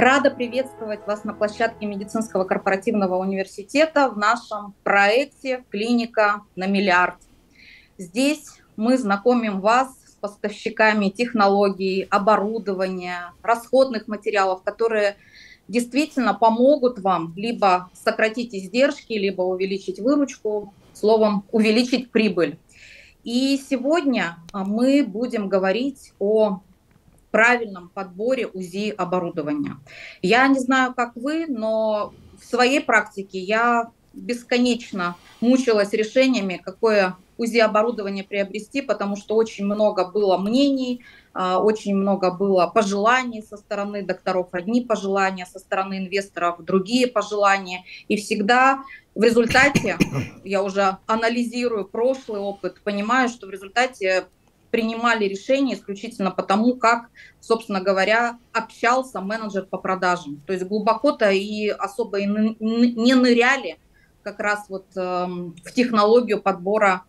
Рада приветствовать вас на площадке Медицинского корпоративного университета в нашем проекте «Клиника на миллиард». Здесь мы знакомим вас с поставщиками технологий, оборудования, расходных материалов, которые действительно помогут вам либо сократить издержки, либо увеличить выручку, словом, увеличить прибыль. И сегодня мы будем говорить о правильном подборе УЗИ оборудования. Я не знаю, как вы, но в своей практике я бесконечно мучилась решениями, какое УЗИ оборудование приобрести, потому что очень много было мнений, очень много было пожеланий со стороны докторов, одни пожелания, со стороны инвесторов другие пожелания. И всегда в результате, я уже анализирую прошлый опыт, понимаю, что в результате принимали решения исключительно потому, как, собственно говоря, общался менеджер по продажам. То есть глубоко-то и особо не ныряли как раз вот в технологию подбора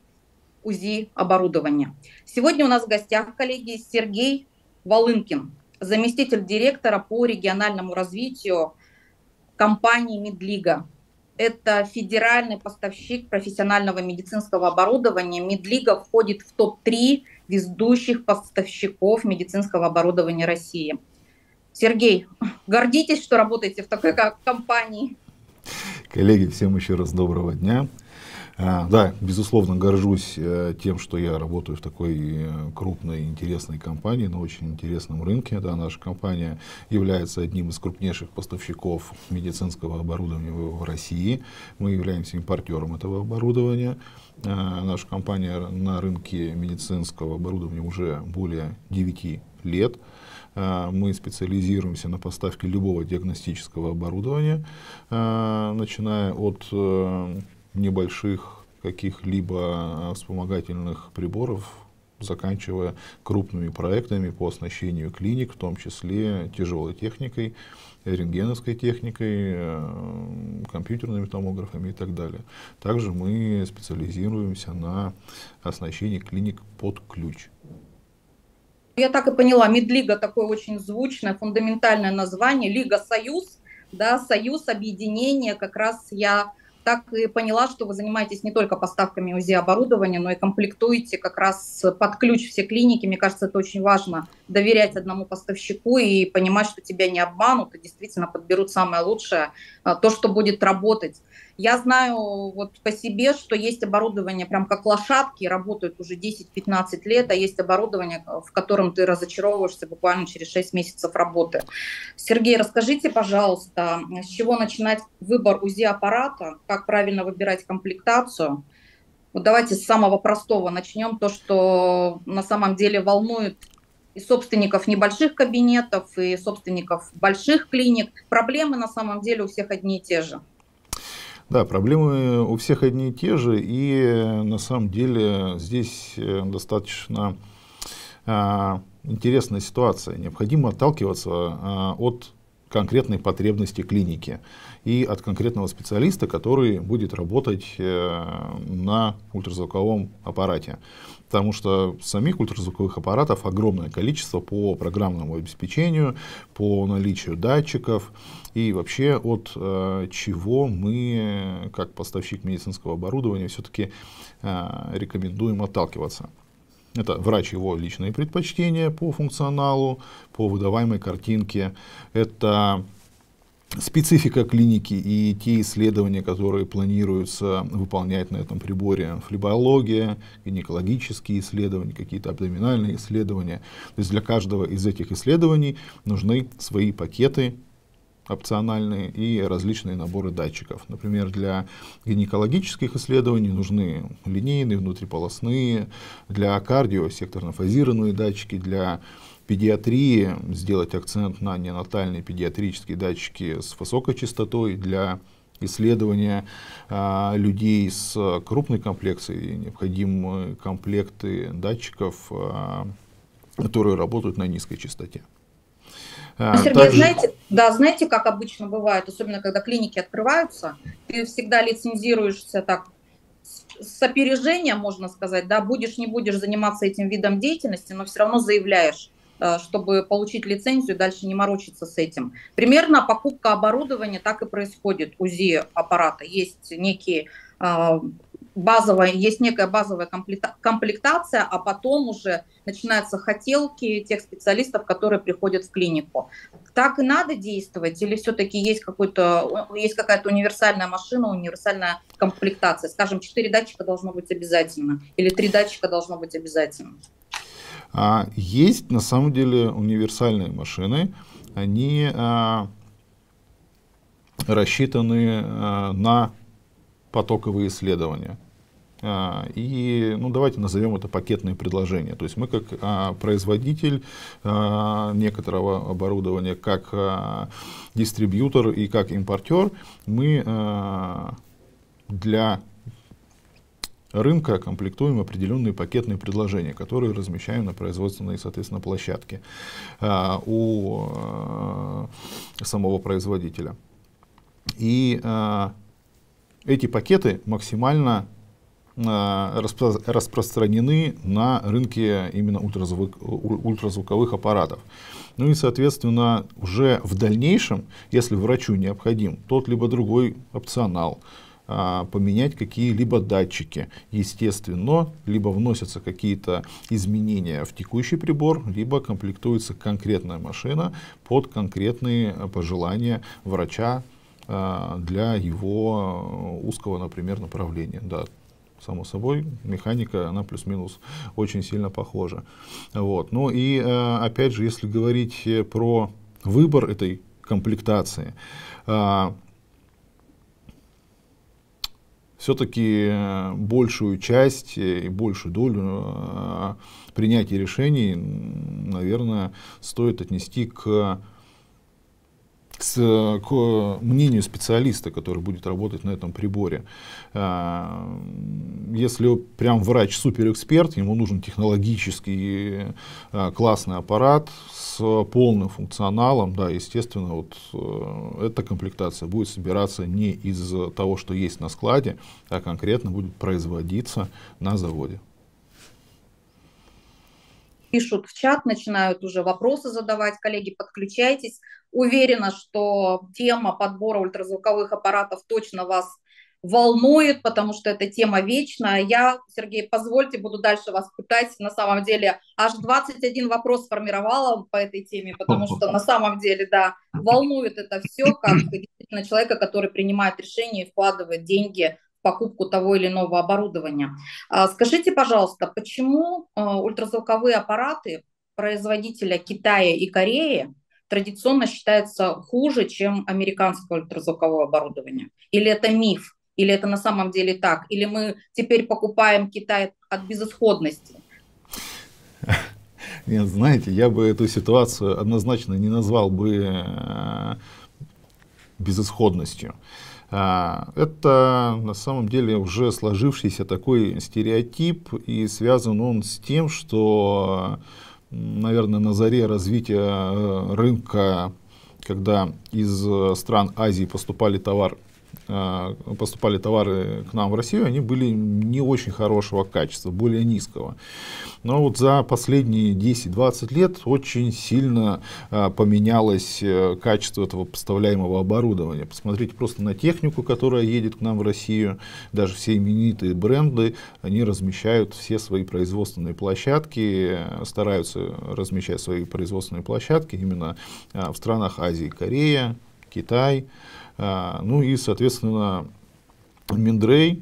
УЗИ оборудования. Сегодня у нас в гостях, коллеги, Сергей Волынкин, заместитель директора по региональному развитию компании «Медлига». Это федеральный поставщик профессионального медицинского оборудования. «Медлига» входит в топ-3 ведущих поставщиков медицинского оборудования России. Сергей, гордитесь, что работаете в такой компании. Коллеги, всем еще раз доброго дня. Да, безусловно, горжусь тем, что я работаю в такой крупной, интересной компании, на очень интересном рынке. Да, наша компания является одним из крупнейших поставщиков медицинского оборудования в России. Мы являемся импортером этого оборудования. Наша компания на рынке медицинского оборудования уже более 9 лет. Мы специализируемся на поставке любого диагностического оборудования, начиная от небольших каких-либо вспомогательных приборов, заканчивая крупными проектами по оснащению клиник, в том числе тяжелой техникой, рентгеновской техникой, компьютерными томографами и так далее. Также мы специализируемся на оснащении клиник под ключ. Я так и поняла, «Медлига» такое очень звучное, фундаментальное название, Лига Союз, да, Союз, объединение, как раз я так и поняла, что вы занимаетесь не только поставками УЗИ оборудования, но и комплектуете как раз под ключ все клиники. Мне кажется, это очень важно, доверять одному поставщику и понимать, что тебя не обманут, и действительно подберут самое лучшее, то, что будет работать. Я знаю вот по себе, что есть оборудование прям как лошадки, работают уже 10-15 лет, а есть оборудование, в котором ты разочаровываешься буквально через 6 месяцев работы. Сергей, расскажите, пожалуйста, с чего начинать выбор УЗИ аппарата, как правильно выбирать комплектацию? Вот давайте с самого простого начнем, то, что на самом деле волнует и собственников небольших кабинетов, и собственников больших клиник. Проблемы на самом деле у всех одни и те же. Да, проблемы у всех одни и те же, и на самом деле здесь достаточно интересная ситуация. Необходимо отталкиваться от конкретной потребности клиники и от конкретного специалиста, который будет работать на ультразвуковом аппарате. Потому что самих ультразвуковых аппаратов огромное количество по программному обеспечению, по наличию датчиков и вообще от чего мы, как поставщик медицинского оборудования, все-таки рекомендуем отталкиваться. Это врач, его личные предпочтения по функционалу, по выдаваемой картинке, это специфика клиники и те исследования, которые планируются выполнять на этом приборе, флебология, гинекологические исследования, какие-то абдоминальные исследования. То есть для каждого из этих исследований нужны свои пакеты опциональные и различные наборы датчиков. Например, для гинекологических исследований нужны линейные, внутриполосные, для кардио секторно-фазированные датчики, для педиатрии сделать акцент на неонатальные педиатрические датчики с высокой частотой, для исследования людей с крупной комплекцией необходимы комплекты датчиков, которые работают на низкой частоте. Сергей, также знаете, как обычно бывает, особенно когда клиники открываются, ты всегда лицензируешься так с опережением, можно сказать, да, будешь, не будешь заниматься этим видом деятельности, но все равно заявляешь: чтобы получить лицензию, дальше не морочиться с этим. Примерно покупка оборудования так и происходит. УЗИ аппарата есть некие некая базовая комплектация, а потом уже начинаются хотелки тех специалистов, которые приходят в клинику. Так и надо действовать, или все-таки есть какая-то универсальная машина, универсальная комплектация? Скажем, 4 датчика должно быть обязательно, или 3 датчика должно быть обязательно? Есть на самом деле универсальные машины, они рассчитаны на потоковые исследования. И, ну, давайте назовем это пакетные предложения. То есть мы как производитель некоторого оборудования, как дистрибьютор и как импортер, мы для рынка комплектуем определенные пакетные предложения, которые размещаем на производственной, соответственно, площадке у самого производителя. И эти пакеты максимально распространены на рынке именно ультразвуковых аппаратов. Ну и, соответственно, уже в дальнейшем, если врачу необходим тот либо другой опционал, поменять какие-либо датчики, естественно, либо вносятся какие-то изменения в текущий прибор, либо комплектуется конкретная машина под конкретные пожелания врача для его узкого, например, направления. Да, само собой, механика, она плюс-минус очень сильно похожа. Вот. Ну и, опять же, если говорить про выбор этой комплектации, все-таки большую часть и большую долю принятия решений, наверное, стоит отнести к мнению специалиста, который будет работать на этом приборе. Если прям врач суперэксперт, ему нужен технологический классный аппарат с полным функционалом, да, естественно, вот эта комплектация будет собираться не из того, что есть на складе, а конкретно будет производиться на заводе. Пишут в чат, начинают уже вопросы задавать. Коллеги, подключайтесь. Уверена, что тема подбора ультразвуковых аппаратов точно вас волнует, потому что эта тема вечная. Я, Сергей, позвольте, буду дальше вас пытать. На самом деле, аж 21 вопрос сформировала по этой теме, потому что на самом деле, да, волнует это все, как действительно человека, который принимает решения и вкладывает деньги в покупку того или иного оборудования. Скажите, пожалуйста, почему ультразвуковые аппараты производителя Китая и Кореи традиционно считается хуже, чем американское ультразвуковое оборудование? Или это миф? Или это на самом деле так? Или мы теперь покупаем Китай от безысходности? Нет, знаете, я бы эту ситуацию однозначно не назвал бы безысходностью. Это на самом деле уже сложившийся такой стереотип, и связан он с тем, что, наверное, на заре развития рынка, когда из стран Азии поступали товары к нам в Россию, они были не очень хорошего качества, более низкого. Но вот за последние 10-20 лет очень сильно поменялось качество этого поставляемого оборудования. Посмотрите просто на технику, которая едет к нам в Россию. Даже все именитые бренды, они размещают все свои производственные площадки, стараются размещать свои производственные площадки именно в странах Азии, Корея, Китай. Ну и, соответственно, Mindray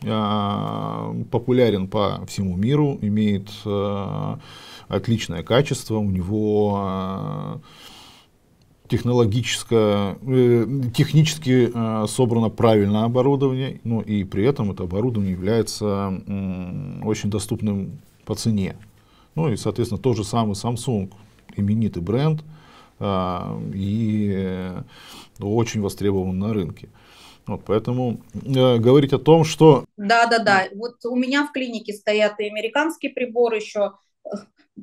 популярен по всему миру, имеет отличное качество, у него технически собрано правильное оборудование, но и при этом это оборудование является очень доступным по цене. Ну и, соответственно, тот же самый Samsung, именитый бренд, и очень востребован на рынке. Вот поэтому говорить о том, что... Да, вот у меня в клинике стоят и американские приборы еще,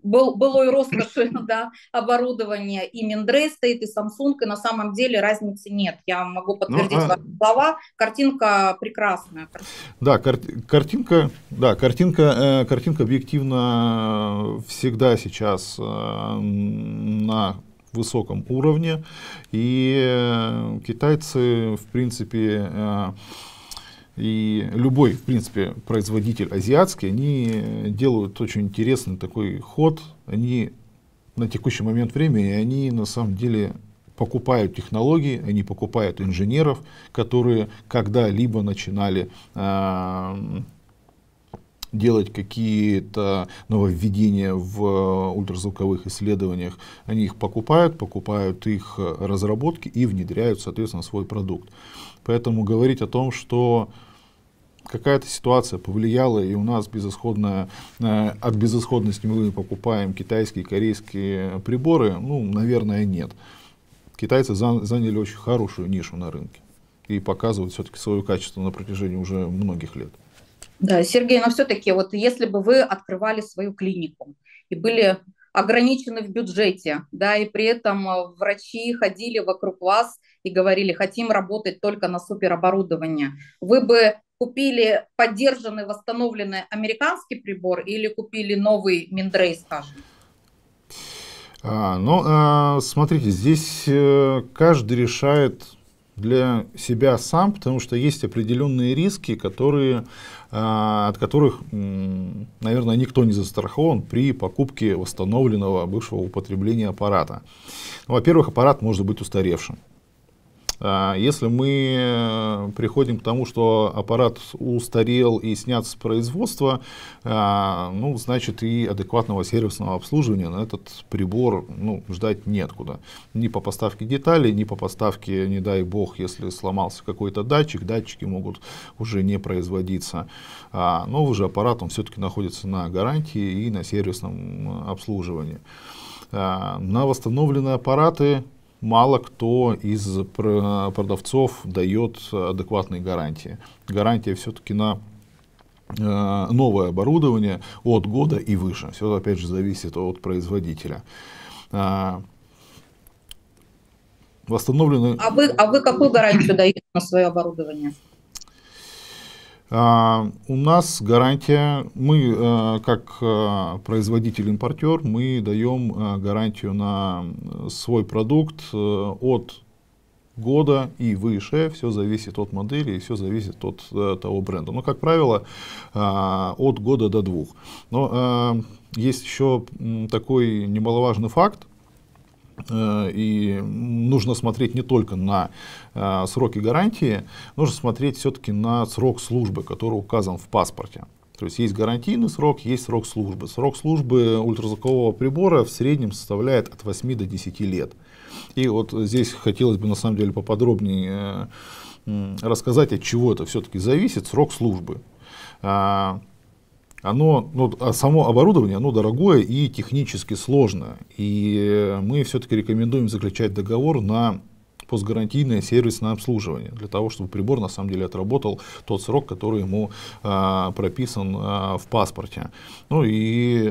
былой роскоши, да, оборудования, и Mindray стоит, и Samsung, и на самом деле разницы нет. Я могу подтвердить ваши слова. Картинка прекрасная. Да, картинка объективно всегда сейчас на высоком уровне, и китайцы, в принципе, и любой, в принципе, производитель азиатский, они делают очень интересный такой ход. Они на текущий момент времени, они на самом деле покупают технологии, они покупают инженеров, которые когда-либо начинали делать какие-то нововведения в ультразвуковых исследованиях. Они их покупают их разработки и внедряют, соответственно, свой продукт. Поэтому говорить о том, что какая-то ситуация повлияла, и у нас от безысходности мы покупаем китайские, корейские приборы, ну, наверное, нет. Китайцы заняли очень хорошую нишу на рынке и показывают все-таки свое качество на протяжении уже многих лет. Да, Сергей, но все-таки вот если бы вы открывали свою клинику и были ограничены в бюджете, да, и при этом врачи ходили вокруг вас и говорили, хотим работать только на супероборудовании, вы бы купили поддержанный, восстановленный американский прибор или купили новый Mindray, скажем? Смотрите, здесь каждый решает для себя сам, потому что есть определенные риски, от которых, наверное, никто не застрахован при покупке восстановленного бывшего употребления аппарата. Во-первых, аппарат может быть устаревшим. Если мы приходим к тому, что аппарат устарел и снят с производства, ну, значит, и адекватного сервисного обслуживания на этот прибор, ну, ждать неоткуда. Ни по поставке деталей, ни по поставке, не дай бог, если сломался какой-то датчик, датчики могут уже не производиться. Но уже аппарат, он все-таки находится на гарантии и на сервисном обслуживании. На восстановленные аппараты мало кто из продавцов дает адекватные гарантии. Гарантия все-таки на новое оборудование от года и выше. Все, опять же, зависит от производителя. Восстановлены... А вы какую гарантию даете на свое оборудование? У нас гарантия, мы как производитель-импортер, мы даем гарантию на свой продукт от года и выше, все зависит от модели и все зависит от того бренда. Но, как правило, от года до двух. Но есть еще такой немаловажный факт, и нужно смотреть не только на сроки гарантии, нужно смотреть все-таки на срок службы, который указан в паспорте. То есть есть гарантийный срок, есть срок службы. Срок службы ультразвукового прибора в среднем составляет от 8 до 10 лет. И вот здесь хотелось бы на самом деле поподробнее рассказать, от чего это все-таки зависит, срок службы. Само оборудование, оно дорогое и технически сложное. И мы все-таки рекомендуем заключать договор на постгарантийное сервисное обслуживание, для того, чтобы прибор на самом деле отработал тот срок, который ему прописан в паспорте. Ну и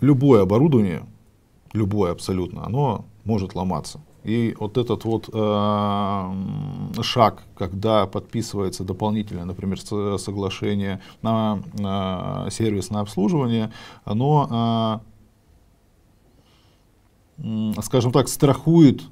любое оборудование, любое абсолютно, оно может ломаться. И вот этот вот шаг, когда подписывается дополнительное, например, соглашение на сервисное обслуживание, оно, скажем так, страхует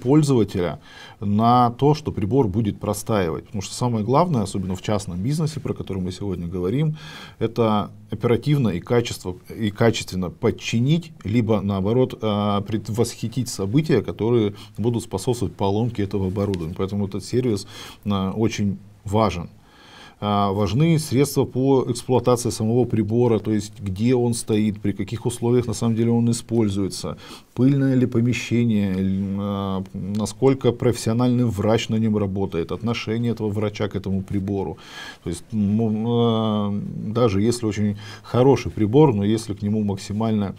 пользователя на то, что прибор будет простаивать. Потому что самое главное, особенно в частном бизнесе, про который мы сегодня говорим, это оперативно и качественно подчинить, либо наоборот предвосхитить события, которые будут способствовать поломке этого оборудования. Поэтому этот сервис очень важен. Важны средства по эксплуатации самого прибора, то есть где он стоит, при каких условиях на самом деле он используется, пыльное ли помещение, насколько профессиональный врач на нем работает, отношение этого врача к этому прибору. То есть даже если очень хороший прибор, но если к нему максимально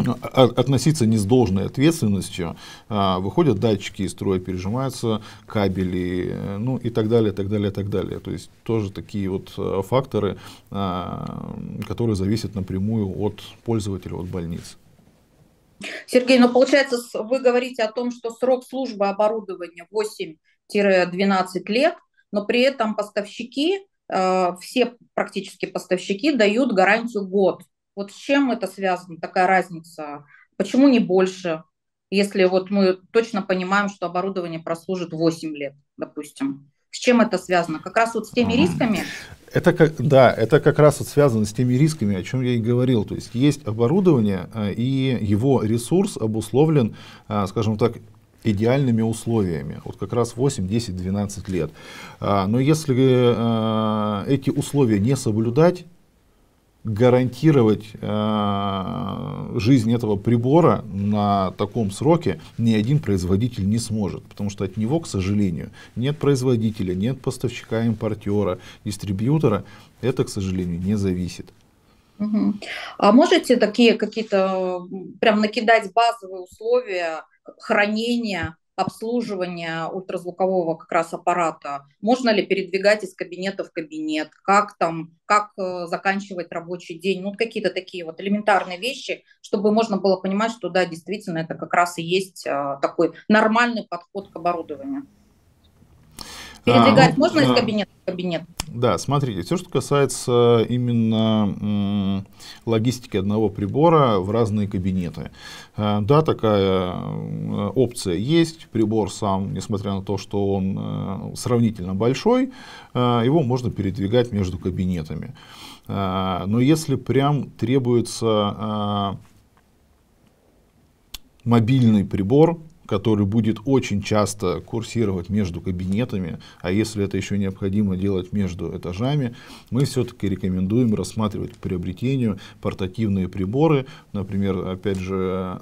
относиться не с должной ответственностью, выходят датчики из строя, пережимаются кабели, ну и так далее, так далее, так далее. То есть тоже такие вот факторы, которые зависят напрямую от пользователя, от больницы. Сергей, ну получается, вы говорите о том, что срок службы оборудования 8-12 лет, но при этом поставщики, все практически поставщики дают гарантию год. Вот с чем это связано, такая разница? Почему не больше, если вот мы точно понимаем, что оборудование прослужит 8 лет, допустим? С чем это связано? Как раз вот с теми рисками? Это как раз вот связано с теми рисками, о чем я и говорил. То есть есть оборудование, и его ресурс обусловлен, скажем так, идеальными условиями, вот как раз 8, 10, 12 лет. Но если эти условия не соблюдать, гарантировать жизнь этого прибора на таком сроке ни один производитель не сможет, потому что от него, к сожалению, нет производителя, нет поставщика, импортера, дистрибьютора, это, к сожалению, не зависит. Угу. А можете такие какие-то, прям накидать базовые условия хранения, обслуживания ультразвукового как раз аппарата? Можно ли передвигать из кабинета в кабинет? Как заканчивать рабочий день? Ну, какие-то такие вот элементарные вещи, чтобы можно было понимать, что да, действительно, это как раз и есть такой нормальный подход к оборудованию. Передвигать можно из кабинета в кабинет? Да, смотрите, все, что касается именно логистики одного прибора в разные кабинеты. Да, такая опция есть. Прибор сам, несмотря на то, что он сравнительно большой, его можно передвигать между кабинетами. Но если прям требуется мобильный прибор, который будет очень часто курсировать между кабинетами, а если это еще необходимо делать между этажами, мы все-таки рекомендуем рассматривать к приобретению портативные приборы. Например, опять же,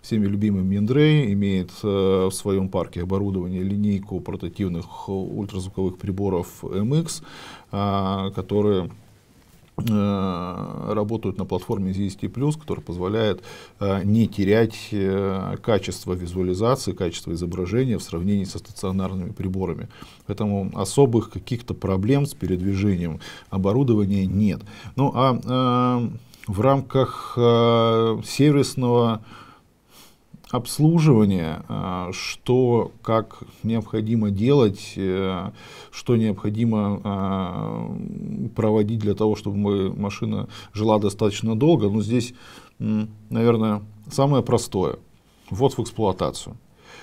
всеми любимый Mindray имеет в своем парке оборудования линейку портативных ультразвуковых приборов MX, которые работают на платформе ZST+, которая позволяет не терять качество визуализации, качество изображения в сравнении со стационарными приборами. Поэтому особых каких-то проблем с передвижением оборудования нет. Ну а в рамках сервисного обслуживание, что, как необходимо делать, что необходимо проводить для того, чтобы машина жила достаточно долго. Но здесь, наверное, самое простое. Вот в эксплуатацию.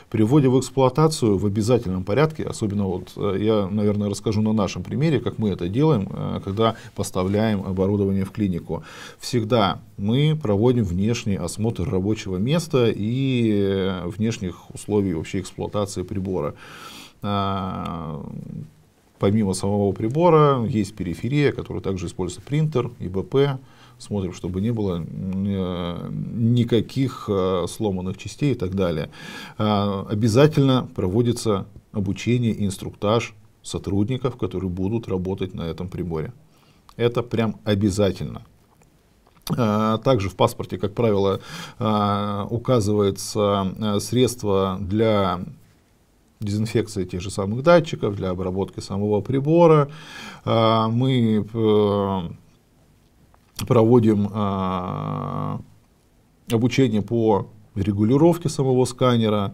При вводе в эксплуатацию в обязательном порядке, особенно вот я, наверное, расскажу на нашем примере, как мы это делаем, когда поставляем оборудование в клинику. Всегда мы проводим внешний осмотр рабочего места и внешних условий вообще эксплуатации прибора. Помимо самого прибора есть периферия, которая также используется принтер, ИБП. Смотрим, чтобы не было никаких сломанных частей и так далее. Обязательно проводится обучение и инструктаж сотрудников, которые будут работать на этом приборе. Это прям обязательно. Также в паспорте, как правило, указывается средство для дезинфекции тех же самых датчиков, для обработки самого прибора. Мы проводим обучение по регулировке самого сканера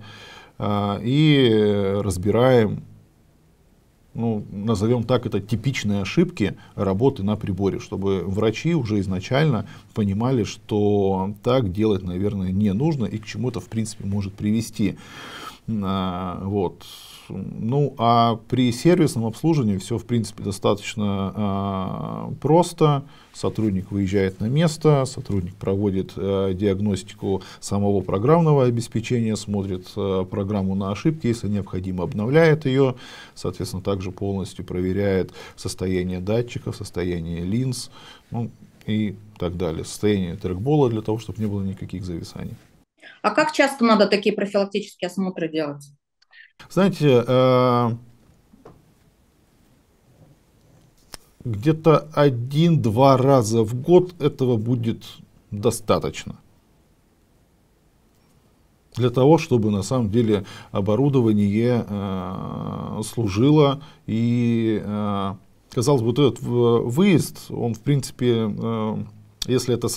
и разбираем, ну, назовем так, это типичные ошибки работы на приборе, чтобы врачи уже изначально понимали, что так делать, наверное, не нужно и к чему это, в принципе, может привести. Вот. Ну, а при сервисном обслуживании все, в принципе, достаточно просто. Сотрудник выезжает на место, сотрудник проводит диагностику самого программного обеспечения, смотрит программу на ошибки, если необходимо, обновляет ее, соответственно, также полностью проверяет состояние датчиков, состояние линз, ну, и так далее, состояние трекбола для того, чтобы не было никаких зависаний. А как часто надо такие профилактические осмотры делать? Знаете, где-то 1-2 раза в год этого будет достаточно для того, чтобы на самом деле оборудование служило. И, казалось бы, вот этот выезд, он, в принципе, если это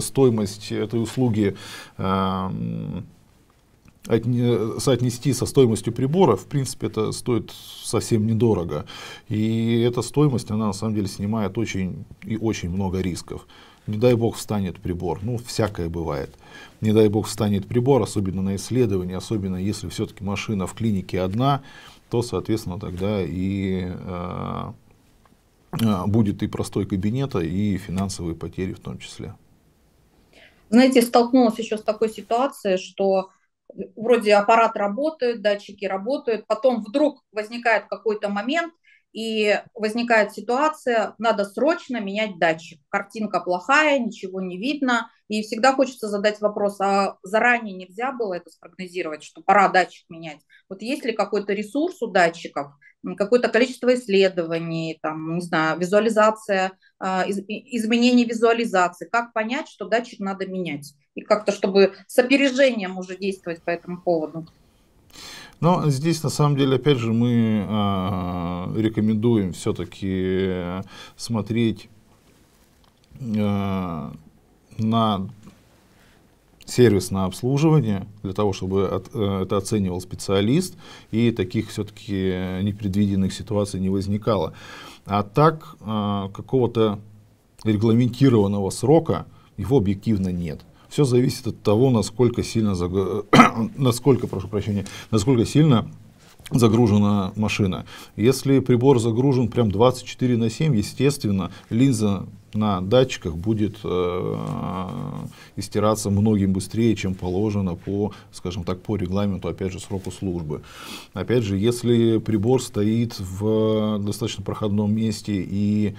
стоимость этой услуги соотнести со стоимостью прибора, в принципе, это стоит совсем недорого. И эта стоимость, она на самом деле снимает очень и очень много рисков. Не дай бог встанет прибор, ну, всякое бывает. Не дай бог встанет прибор, особенно на исследование, особенно если все-таки машина в клинике одна, то, соответственно, тогда и будет и простой кабинета, и финансовые потери в том числе. Знаете, столкнулась еще с такой ситуацией, что вроде аппарат работает, датчики работают, потом вдруг возникает какой-то момент, и возникает ситуация, надо срочно менять датчик. Картинка плохая, ничего не видно. И всегда хочется задать вопрос, а заранее нельзя было это спрогнозировать, что пора датчик менять? Вот есть ли какой-то ресурс у датчиков, какое-то количество исследований, там, не знаю, визуализация, изменение визуализации? Как понять, что датчик надо менять? И как-то, чтобы с опережением уже действовать по этому поводу? Но здесь, на самом деле, опять же, мы рекомендуем все-таки смотреть на сервисное обслуживание, для того, чтобы это оценивал специалист, и таких все-таки непредвиденных ситуаций не возникало. А так, какого-то регламентированного срока его объективно нет. Все зависит от того, насколько сильно, насколько сильно загружена машина. Если прибор загружен прям 24/7, естественно, линза на датчиках будет истираться многим быстрее, чем положено по, скажем так, по регламенту, опять же, сроку службы. Опять же, если прибор стоит в достаточно проходном месте и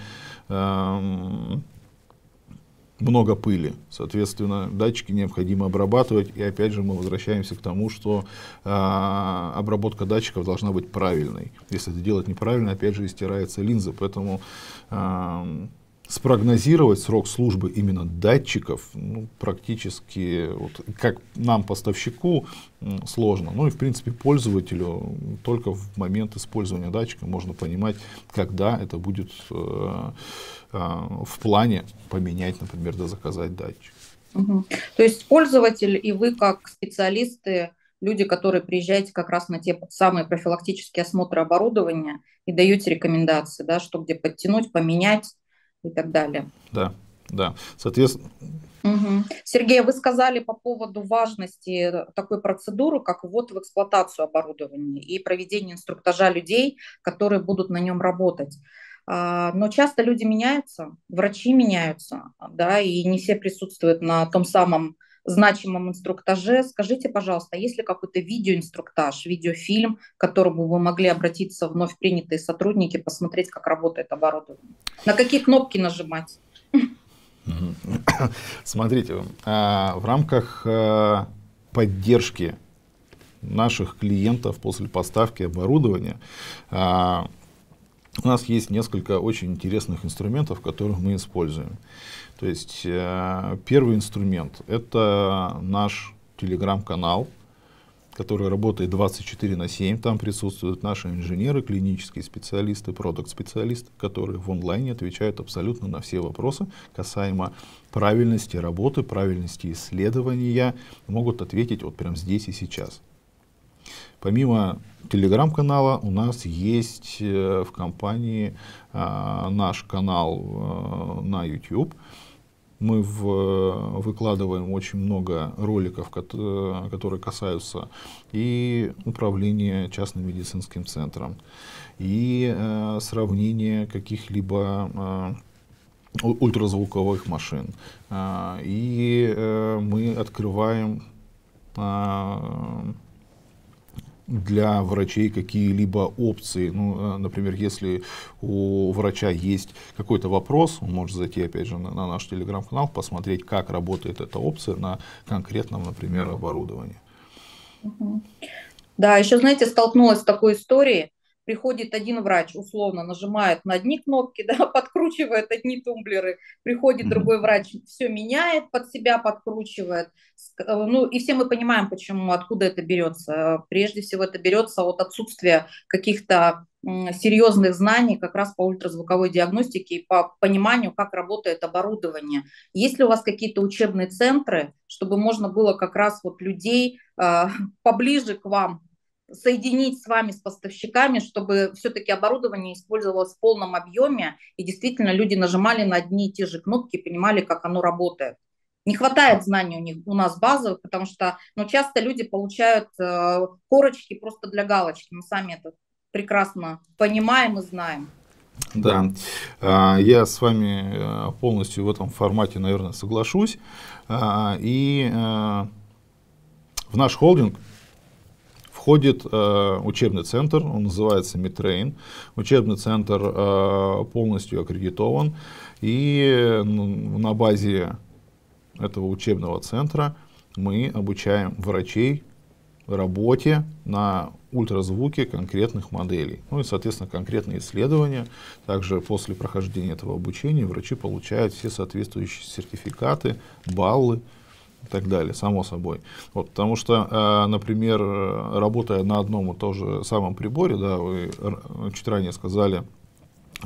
много пыли, соответственно, датчики необходимо обрабатывать, и опять же мы возвращаемся к тому, что обработка датчиков должна быть правильной. Если это делать неправильно, опять же истирается линза, поэтому спрогнозировать срок службы именно датчиков, ну, практически, вот, как нам, поставщику, сложно. Ну и, в принципе, пользователю только в момент использования датчика можно понимать, когда это будет в плане поменять, например, да, заказать датчик. Угу. То есть пользователь и вы, как специалисты, люди, которые приезжаете как раз на те самые профилактические осмотры оборудования и даете рекомендации, да, что где подтянуть, поменять и так далее. Да, да, соответственно. Угу. Сергей, вы сказали по поводу важности такой процедуры, как ввод в эксплуатацию оборудования и проведение инструктажа людей, которые будут на нем работать. Но часто люди меняются, врачи меняются, да, и не все присутствуют на том самом значимом инструктаже. Скажите, пожалуйста, есть ли какой-то видеоинструктаж, видеофильм, к которому вы могли обратиться вновь принятые сотрудники, посмотреть, как работает оборудование? На какие кнопки нажимать? Смотрите, в рамках поддержки наших клиентов после поставки оборудования у нас есть несколько очень интересных инструментов, которые мы используем. То есть первый инструмент — это наш телеграм-канал, который работает 24/7. Там присутствуют наши инженеры, клинические специалисты, продакт-специалисты, которые в онлайне отвечают абсолютно на все вопросы касаемо правильности работы, правильности исследования. Могут ответить вот прямо здесь и сейчас. Помимо телеграм-канала у нас есть в компании наш канал на YouTube. Мы выкладываем очень много роликов, которые касаются и управления частным медицинским центром, и сравнения каких-либо ультразвуковых машин. И мы открываем для врачей какие-либо опции. Ну, например, если у врача есть какой-то вопрос, он может зайти, опять же, на наш телеграм-канал, посмотреть, как работает эта опция на конкретном, например, оборудовании. Да, еще, знаете, столкнулась с такой историей, приходит один врач, условно нажимает на одни кнопки, да, подкручивает одни тумблеры, приходит другой врач, все меняет под себя, подкручивает. Ну, и все мы понимаем, почему, откуда это берется. Прежде всего, это берется от отсутствия каких-то серьезных знаний как раз по ультразвуковой диагностике и по пониманию, как работает оборудование. Есть ли у вас какие-то учебные центры, чтобы можно было как раз вот людей поближе к вам соединить с вами, с поставщиками, чтобы все-таки оборудование использовалось в полном объеме, и действительно люди нажимали на одни и те же кнопки, понимали, как оно работает. Не хватает знаний у них, у нас базовых, потому что часто люди получают корочки просто для галочки. Мы сами это прекрасно понимаем и знаем. Да, я с вами полностью в этом формате, наверное, соглашусь. И в наш холдинг входит учебный центр, он называется Медтрейн. Учебный центр полностью аккредитован, и на базе этого учебного центра мы обучаем врачей работе на ультразвуке конкретных моделей. Ну и, соответственно, конкретные исследования. Также после прохождения этого обучения врачи получают все соответствующие сертификаты, баллы и так далее, само собой. Вот, потому что, например, работая на одном и том же самом приборе, да, вы чуть ранее сказали,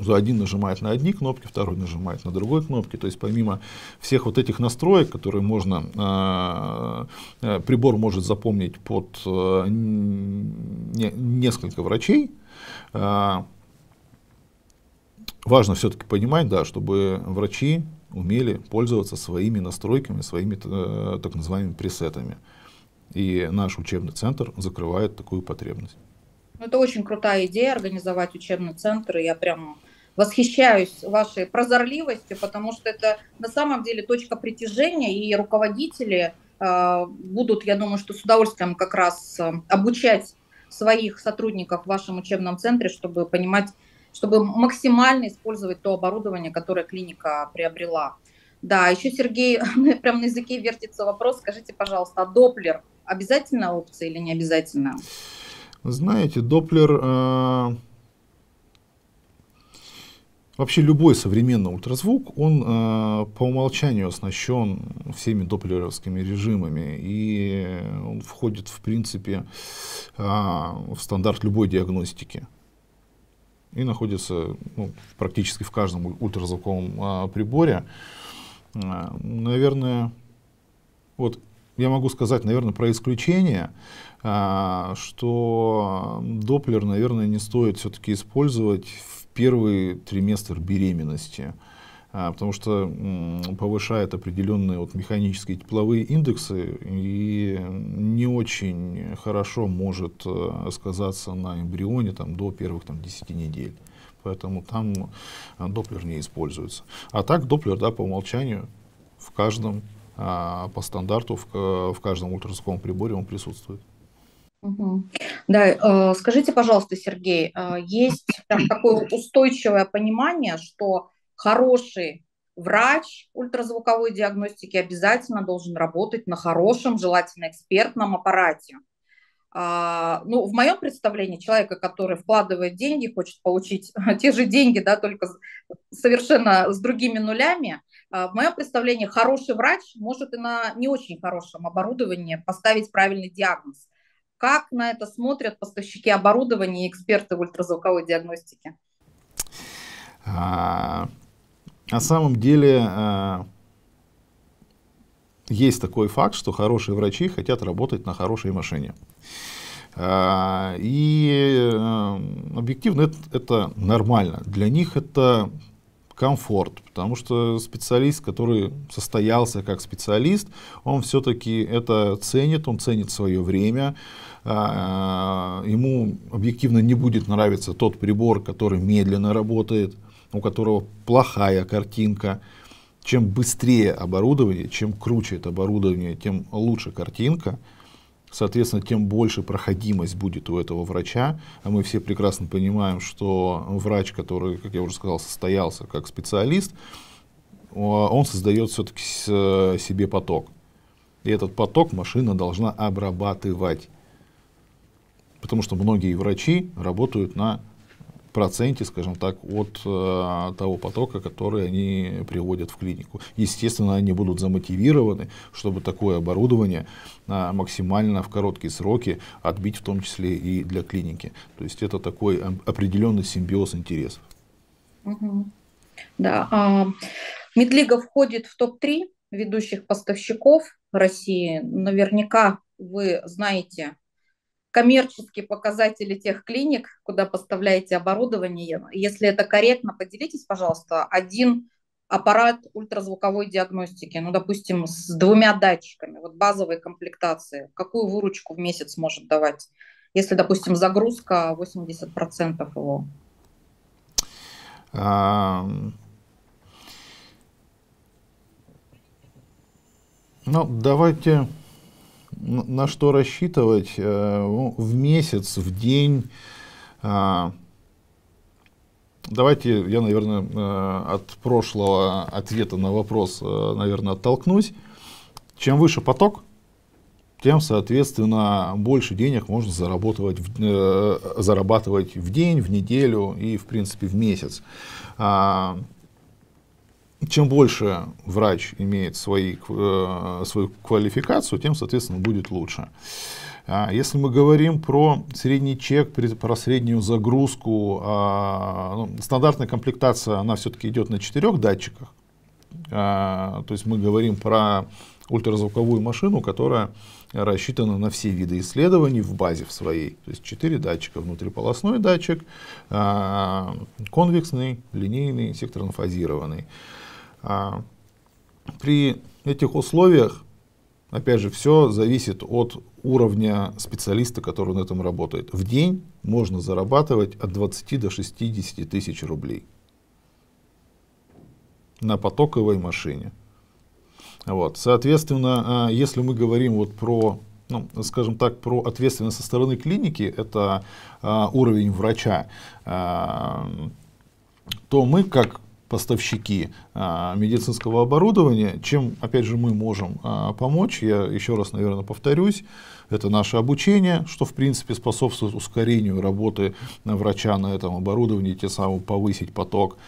что один нажимает на одни кнопки, второй нажимает на другой кнопки. То есть помимо всех вот этих настроек, которые можно, прибор может запомнить под несколько врачей, важно все-таки понимать, да, чтобы врачи умели пользоваться своими настройками, своими так называемыми пресетами. И наш учебный центр закрывает такую потребность. Это очень крутая идея — организовать учебный центр. Я прям восхищаюсь вашей прозорливостью, потому что это на самом деле точка притяжения, и руководители будут, я думаю, что с удовольствием как раз обучать своих сотрудников в вашем учебном центре, чтобы понимать, чтобы максимально использовать то оборудование, которое клиника приобрела. Да, еще, Сергей, прям на языке вертится вопрос, скажите, пожалуйста, а Доплер обязательная опция или не обязательно? Знаете, Доплер, вообще любой современный ультразвук, он по умолчанию оснащен всеми доплеровскими режимами, и он входит, в принципе, в стандарт любой диагностики. И находится практически в каждом ультразвуковом приборе. Наверное, вот я могу сказать, наверное, про исключение, что Доплер, наверное, не стоит все-таки использовать в первый триместр беременности, потому что повышает определенные механические тепловые индексы и не очень хорошо может сказаться на эмбрионе до первых 10 недель. Поэтому там Доплер не используется. А так Доплер, да, по умолчанию в каждом, по стандарту, в каждом ультразвуковом приборе он присутствует. Угу. Да, скажите, пожалуйста, Сергей, есть такое устойчивое понимание, что хороший врач ультразвуковой диагностики обязательно должен работать на хорошем, желательно экспертном аппарате. Ну, в моем представлении, человека, который вкладывает деньги, хочет получить те же деньги, да, только совершенно с другими нулями, в моем представлении хороший врач может и на не очень хорошем оборудовании поставить правильный диагноз. Как на это смотрят поставщики оборудования и эксперты в ультразвуковой диагностике? На самом деле есть такой факт, что хорошие врачи хотят работать на хорошей машине. И объективно это нормально. Для них это комфорт, потому что специалист, который состоялся как специалист, он все-таки это ценит, он ценит свое время. Ему объективно не будет нравиться тот прибор, который медленно работает, у которого плохая картинка. Чем быстрее оборудование, чем круче это оборудование, тем лучше картинка. Соответственно, тем больше проходимость будет у этого врача. А мы все прекрасно понимаем, что врач, который, как я уже сказал, состоялся как специалист, он создает все-таки себе поток. И этот поток машина должна обрабатывать. Потому что многие врачи работают на проценте, скажем так, от того потока, который они приводят в клинику. Естественно, они будут замотивированы, чтобы такое оборудование максимально в короткие сроки отбить, в том числе и для клиники. То есть это такой определенный симбиоз интересов. Угу. Да. Медлига входит в топ-3 ведущих поставщиков России. Наверняка вы знаете коммерческие показатели тех клиник, куда поставляете оборудование. Если это корректно, поделитесь, пожалуйста, один аппарат ультразвуковой диагностики, ну, допустим, с 2 датчиками, вот базовой комплектации, какую выручку в месяц может давать, если, допустим, загрузка 80% его? Ну, давайте... На что рассчитывать? В месяц, в день. Давайте я, наверное, от прошлого ответа на вопрос, наверное, оттолкнусь. Чем выше поток, тем, соответственно, больше денег можно зарабатывать в день, в неделю и, в принципе, в месяц. Чем больше врач имеет свою квалификацию, тем, соответственно, будет лучше. Если мы говорим про средний чек, про среднюю загрузку, стандартная комплектация, она все-таки идет на 4 датчиках. То есть мы говорим про ультразвуковую машину, которая рассчитана на все виды исследований в базе в своей. То есть 4 датчика: внутриполосной датчик, конвексный, линейный, секторно-фазированный. При этих условиях, опять же, все зависит от уровня специалиста, который на этом работает. В день можно зарабатывать от 20 до 60 тысяч рублей на потоковой машине. Вот. Соответственно, если мы говорим вот про, ну, скажем так, про ответственность со стороны клиники, это уровень врача, то мы как поставщики медицинского оборудования, чем, опять же, мы можем помочь, я еще раз, наверное, повторюсь, это наше обучение, что, в принципе, способствует ускорению работы врача на этом оборудовании, тем самым повысить поток.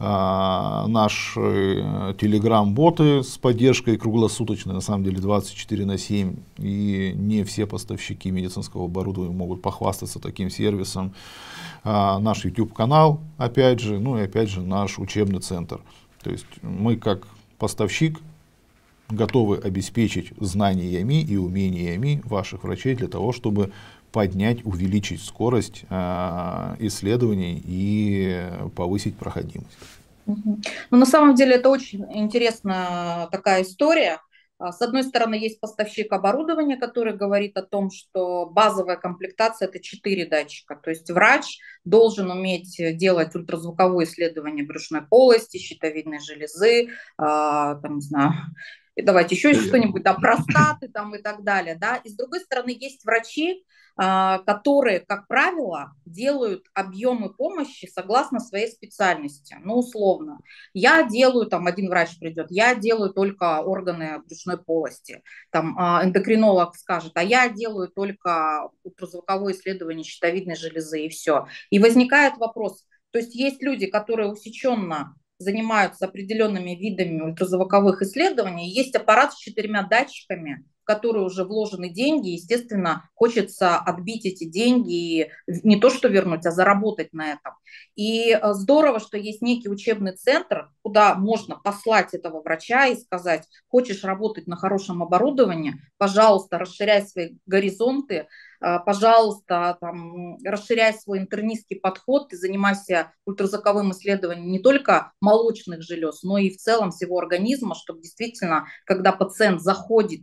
Наши телеграм-боты с поддержкой круглосуточной, на самом деле 24/7, и не все поставщики медицинского оборудования могут похвастаться таким сервисом. Наш YouTube-канал, опять же, ну и опять же наш учебный центр. То есть мы как поставщик готовы обеспечить знаниями и умениями ваших врачей для того, чтобы поднять, увеличить скорость исследований и повысить проходимость. Угу. Ну, на самом деле это очень интересная такая история. С одной стороны, есть поставщик оборудования, который говорит о том, что базовая комплектация – это 4 датчика. То есть врач должен уметь делать ультразвуковое исследование брюшной полости, щитовидной железы, там, не знаю, и давайте еще что-нибудь, там, простаты там, и так далее. Да? И с другой стороны, есть врачи, которые, как правило, делают объемы помощи согласно своей специальности. Ну, условно, я делаю, там, один врач придет, я делаю только органы брюшной полости, там, эндокринолог скажет, а я делаю только ультразвуковое исследование щитовидной железы, и все. И возникает вопрос, то есть есть люди, которые усеченно занимаются определенными видами ультразвуковых исследований, есть аппарат с 4 датчиками, в которые уже вложены деньги, естественно, хочется отбить эти деньги и не то что вернуть, а заработать на этом. И здорово, что есть некий учебный центр, куда можно послать этого врача и сказать: хочешь работать на хорошем оборудовании, пожалуйста, расширяй свои горизонты, пожалуйста, там, расширяй свой интернистский подход, ты занимайся ультразвуковым исследованием не только молочных желез, но и в целом всего организма, чтобы действительно, когда пациент заходит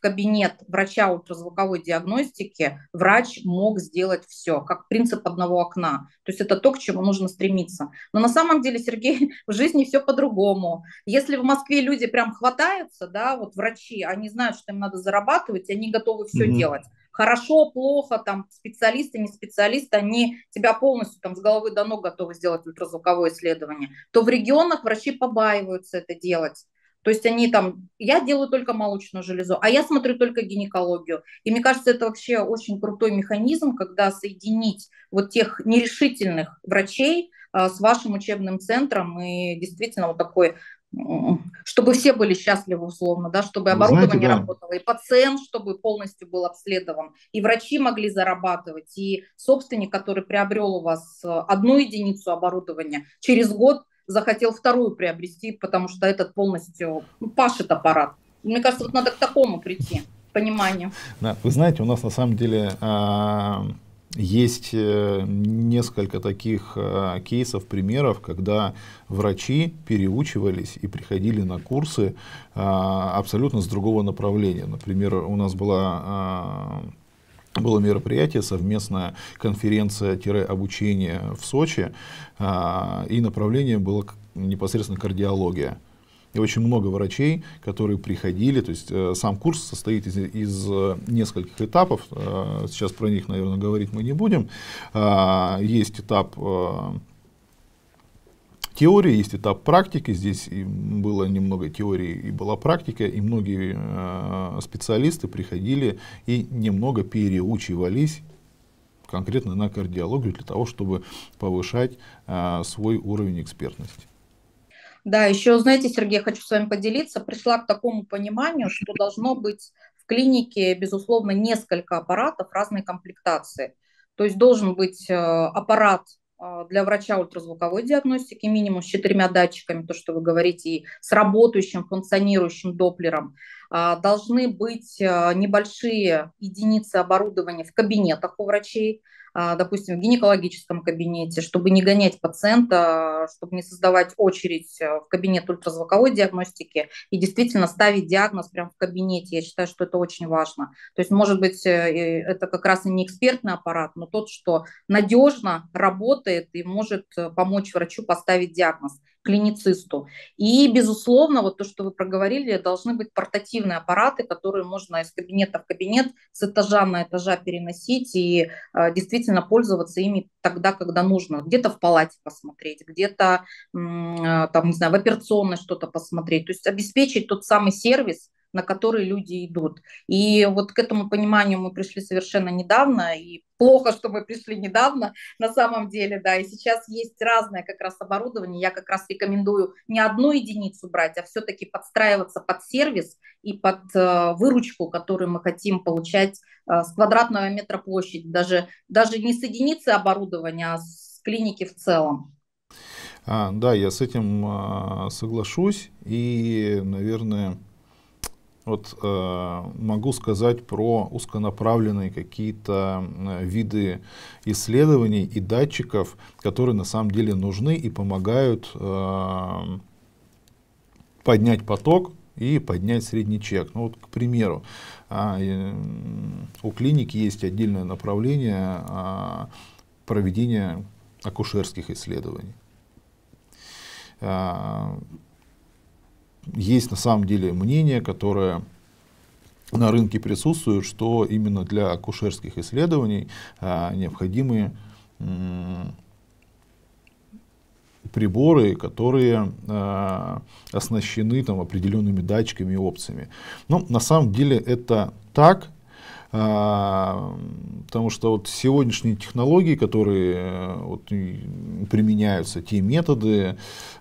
кабинет врача ультразвуковой диагностики, врач мог сделать все, как принцип одного окна. То есть это то, к чему нужно стремиться. Но на самом деле, Сергей, в жизни все по-другому. Если в Москве люди прям хватаются, да, вот врачи, они знают, что им надо зарабатывать, и они готовы все делать. Хорошо, плохо, там, специалисты, не специалисты, они тебя полностью там с головы до ног готовы сделать ультразвуковое исследование. То в регионах врачи побаиваются это делать. То есть они там, я делаю только молочную железу, а я смотрю только гинекологию. И мне кажется, это вообще очень крутой механизм, когда соединить вот тех нерешительных врачей с вашим учебным центром и действительно вот такой, чтобы все были счастливы условно, да, чтобы оборудование работало, и пациент, чтобы полностью был обследован, и врачи могли зарабатывать, и собственник, который приобрел у вас одну единицу оборудования, через год захотел вторую приобрести, потому что этот полностью пашет аппарат. Мне кажется, вот надо к такому прийти, пониманию. Да, вы знаете, у нас на самом деле есть несколько таких кейсов, примеров, когда врачи переучивались и приходили на курсы абсолютно с другого направления. Например, у нас было мероприятие, совместная конференция-обучение в Сочи, и направление было непосредственно кардиология. И очень много врачей, которые приходили, то есть сам курс состоит из нескольких этапов, сейчас про них, наверное, говорить мы не будем. Есть этап теории, есть этап практики, здесь было немного теории и была практика, и многие специалисты приходили и немного переучивались конкретно на кардиологию для того, чтобы повышать свой уровень экспертности. Да, еще, знаете, Сергей, хочу с вами поделиться, пришла к такому пониманию, что должно быть в клинике, безусловно, несколько аппаратов разной комплектации, то есть должен быть аппарат для врача ультразвуковой диагностики минимум с 4 датчиками, то, что вы говорите, и с работающим, функционирующим доплером. Должны быть небольшие единицы оборудования в кабинетах у врачей, допустим, в гинекологическом кабинете, чтобы не гонять пациента, чтобы не создавать очередь в кабинет ультразвуковой диагностики и действительно ставить диагноз прямо в кабинете. Я считаю, что это очень важно. То есть, может быть, это как раз и не экспертный аппарат, но тот, что надежно работает и может помочь врачу поставить диагноз, клиницисту. И, безусловно, вот то, что вы проговорили, должны быть портативные аппараты, которые можно из кабинета в кабинет, с этажа на этажа переносить и действительно пользоваться ими тогда, когда нужно. Где-то в палате посмотреть, где-то там, не знаю, в операционной что-то посмотреть. То есть обеспечить тот самый сервис, на который люди идут. И вот к этому пониманию мы пришли совершенно недавно, и плохо, что мы пришли недавно, на самом деле, да, и сейчас есть разное как раз оборудование, я как раз рекомендую не одну единицу брать, а все-таки подстраиваться под сервис и под выручку, которую мы хотим получать с квадратного метра площади, даже не с единицы оборудования, а с клиники в целом. Да, я с этим соглашусь, и, наверное, вот могу сказать про узконаправленные какие-то виды исследований и датчиков, которые на самом деле нужны и помогают поднять поток и поднять средний чек. Ну вот, к примеру, у клиники есть отдельное направление проведения акушерских исследований. Есть на самом деле мнение, которое на рынке присутствует, что именно для акушерских исследований необходимы приборы, которые оснащены там определенными датчиками и опциями. Но на самом деле это так, потому что вот сегодняшние технологии, которые вот применяются, те методы,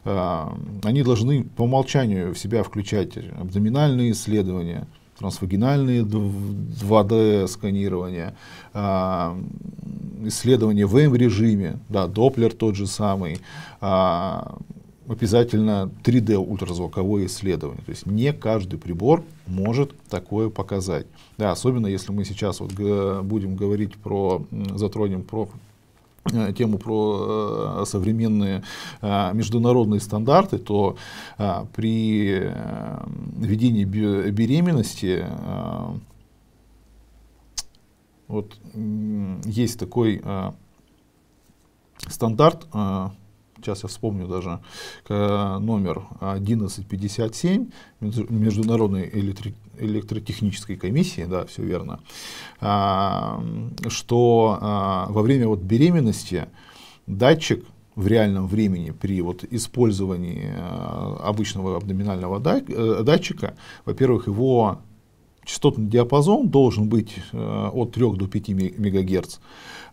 они должны по умолчанию в себя включать абдоминальные исследования, трансвагинальные 2D-сканирования, исследования в М-режиме, да, доплер тот же самый, обязательно 3D ультразвуковое исследование. То есть не каждый прибор может такое показать. Да, особенно если мы сейчас вот будем говорить про, затронем про тему про современные международные стандарты, то при ведении беременности вот есть такой стандарт, сейчас я вспомню даже номер 1157 Международной электротехнической комиссии, да, все верно, что во время вот беременности датчик в реальном времени при вот использовании обычного абдоминального датчика, во-первых, его частотный диапазон должен быть от 3 до 5 МГц.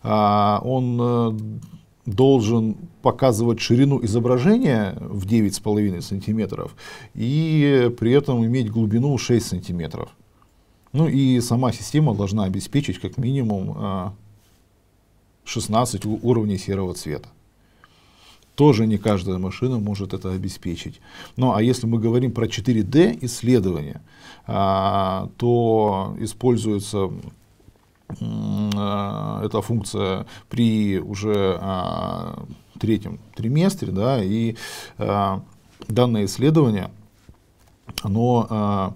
Он должен показывать ширину изображения в 9,5 см и при этом иметь глубину 6 см. Ну и сама система должна обеспечить как минимум 16 уровней серого цвета. Тоже не каждая машина может это обеспечить. Ну а если мы говорим про 4D исследования, то используется эта функция при уже третьем триместре, да, и данное исследование, оно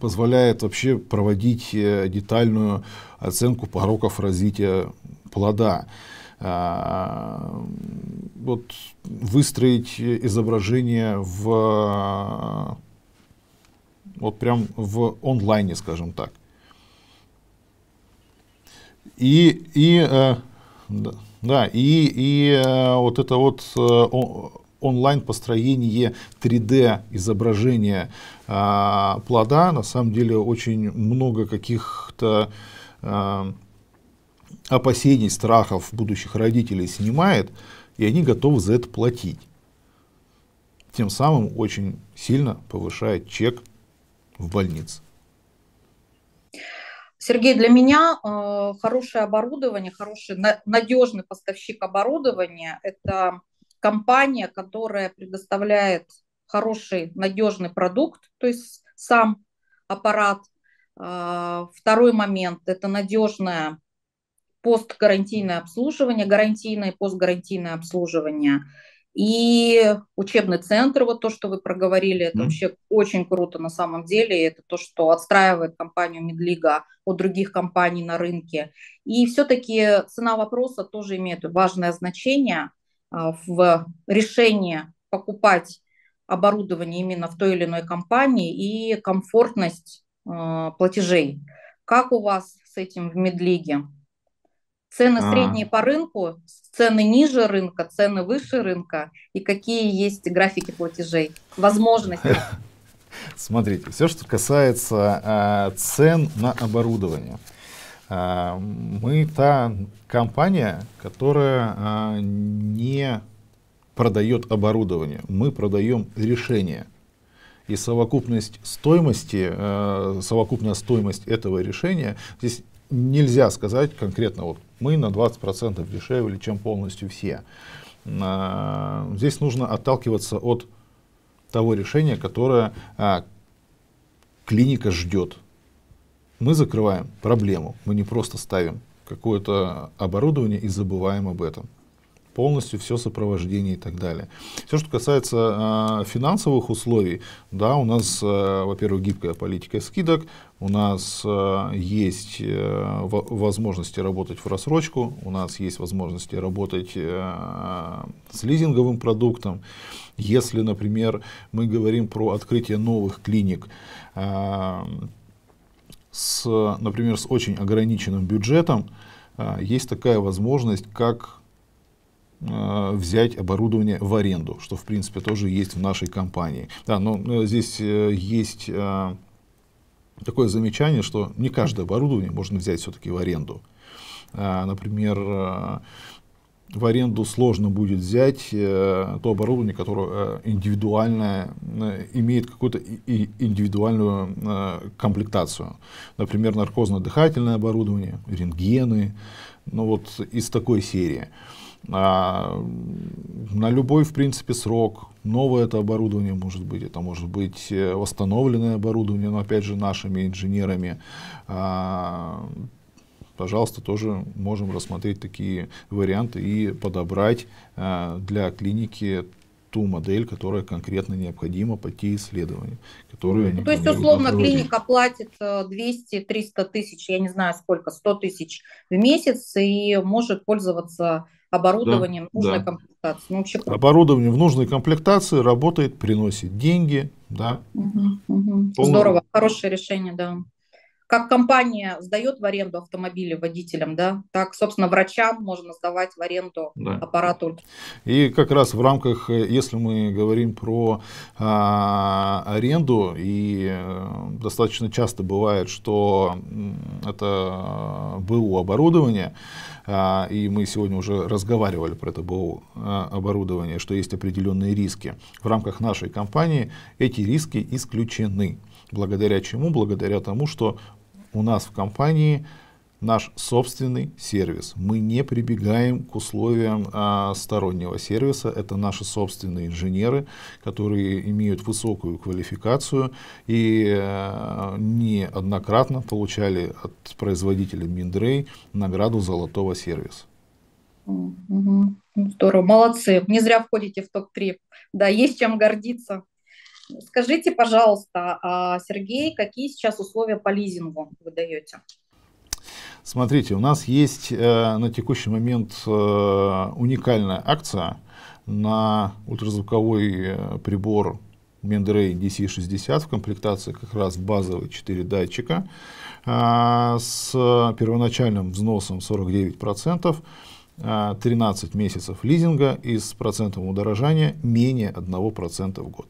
позволяет вообще проводить детальную оценку пороков развития плода. Вот выстроить изображение в вот прям в онлайне, скажем так. И вот это вот онлайн построение 3D изображения плода, на самом деле очень много каких-то опасений, страхов будущих родителей снимает, и они готовы за это платить. Тем самым очень сильно повышает чек в больнице. Сергей, для меня хорошее оборудование, хороший надежный поставщик оборудования – это компания, которая предоставляет хороший надежный продукт, то есть сам аппарат. Второй момент – это надежное постгарантийное обслуживание, гарантийное и постгарантийное обслуживание. И учебный центр, вот то, что вы проговорили, это вообще очень круто на самом деле. Это то, что отстраивает компанию Медлига от других компаний на рынке. И все-таки цена вопроса тоже имеет важное значение в решении покупать оборудование именно в той или иной компании и комфортность платежей. Как у вас с этим в Медлиге? Цены средние по рынку, цены ниже рынка, цены выше рынка, и какие есть графики платежей, возможности? Смотрите, все, что касается цен на оборудование. Мы та компания, которая не продает оборудование, мы продаем решение. И совокупность стоимости, совокупная стоимость этого решения здесь нельзя сказать конкретно, вот мы на 20% дешевле, чем полностью все. Здесь нужно отталкиваться от того решения, которое клиника ждет. Мы закрываем проблему, мы не просто ставим какое-то оборудование и забываем об этом. Полностью все сопровождение и так далее. Все, что касается финансовых условий, да, у нас, во-первых, гибкая политика скидок, у нас есть возможности работать в рассрочку, у нас есть возможности работать с лизинговым продуктом. Если, например, мы говорим про открытие новых клиник, например, с очень ограниченным бюджетом, есть такая возможность, как взять оборудование в аренду, что в принципе тоже есть в нашей компании. Да, но здесь есть такое замечание, что не каждое оборудование можно взять все-таки в аренду. Например, в аренду сложно будет взять то оборудование, которое индивидуально имеет какую-то индивидуальную комплектацию. Например, наркозно-дыхательное оборудование, рентгены, ну вот из такой серии. На любой, в принципе, срок. Новое это оборудование может быть, это может быть восстановленное оборудование, но опять же нашими инженерами. Пожалуйста, тоже можем рассмотреть такие варианты и подобрать для клиники ту модель, которая конкретно необходима по те исследования, которые... Ну, то есть, условно, клиника платит 200-300 тысяч, я не знаю сколько, 100 тысяч в месяц и может пользоваться оборудованием нужной комплектации. Ну, вообще... Оборудование в нужной комплектации работает, приносит деньги. Да. Здорово, хорошее решение, да. Как компания сдает в аренду автомобили водителям, да, так, собственно, врачам можно сдавать в аренду аппарат. И как раз в рамках, если мы говорим про аренду, и достаточно часто бывает, что это БУ оборудование, и мы сегодня уже разговаривали про это БУ оборудование, что есть определенные риски. В рамках нашей компании эти риски исключены. Благодаря чему? Благодаря тому, что у нас в компании наш собственный сервис. Мы не прибегаем к условиям стороннего сервиса. Это наши собственные инженеры, которые имеют высокую квалификацию и неоднократно получали от производителя Mindray награду золотого сервиса. Угу. Здорово, молодцы. Не зря входите в топ-3. Да, есть чем гордиться. Скажите, пожалуйста, Сергей, какие сейчас условия по лизингу вы даете? Смотрите, у нас есть на текущий момент уникальная акция на ультразвуковой прибор Mindray DC-60 в комплектации как раз базовые 4 датчика с первоначальным взносом 49%. 13 месяцев лизинга и с процентом удорожания менее 1% в год.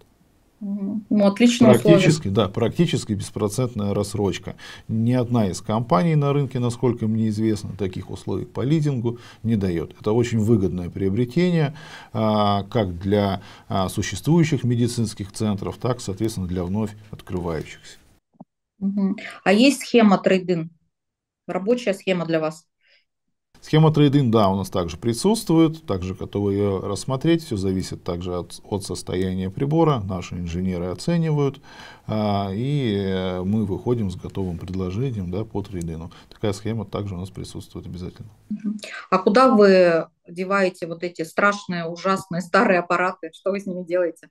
Ну, отличные условия. Практически, да, практически беспроцентная рассрочка. Ни одна из компаний на рынке, насколько мне известно, таких условий по лизингу не дает. Это очень выгодное приобретение как для существующих медицинских центров, так, соответственно, для вновь открывающихся. А есть схема трейд-ин? Рабочая схема для вас? Схема трейд-ин, да, у нас также присутствует, также готовы ее рассмотреть, все зависит также от состояния прибора, наши инженеры оценивают, и мы выходим с готовым предложением, да, по трейд-ину. Такая схема также у нас присутствует обязательно. А куда вы деваете вот эти страшные, ужасные старые аппараты, что вы с ними делаете?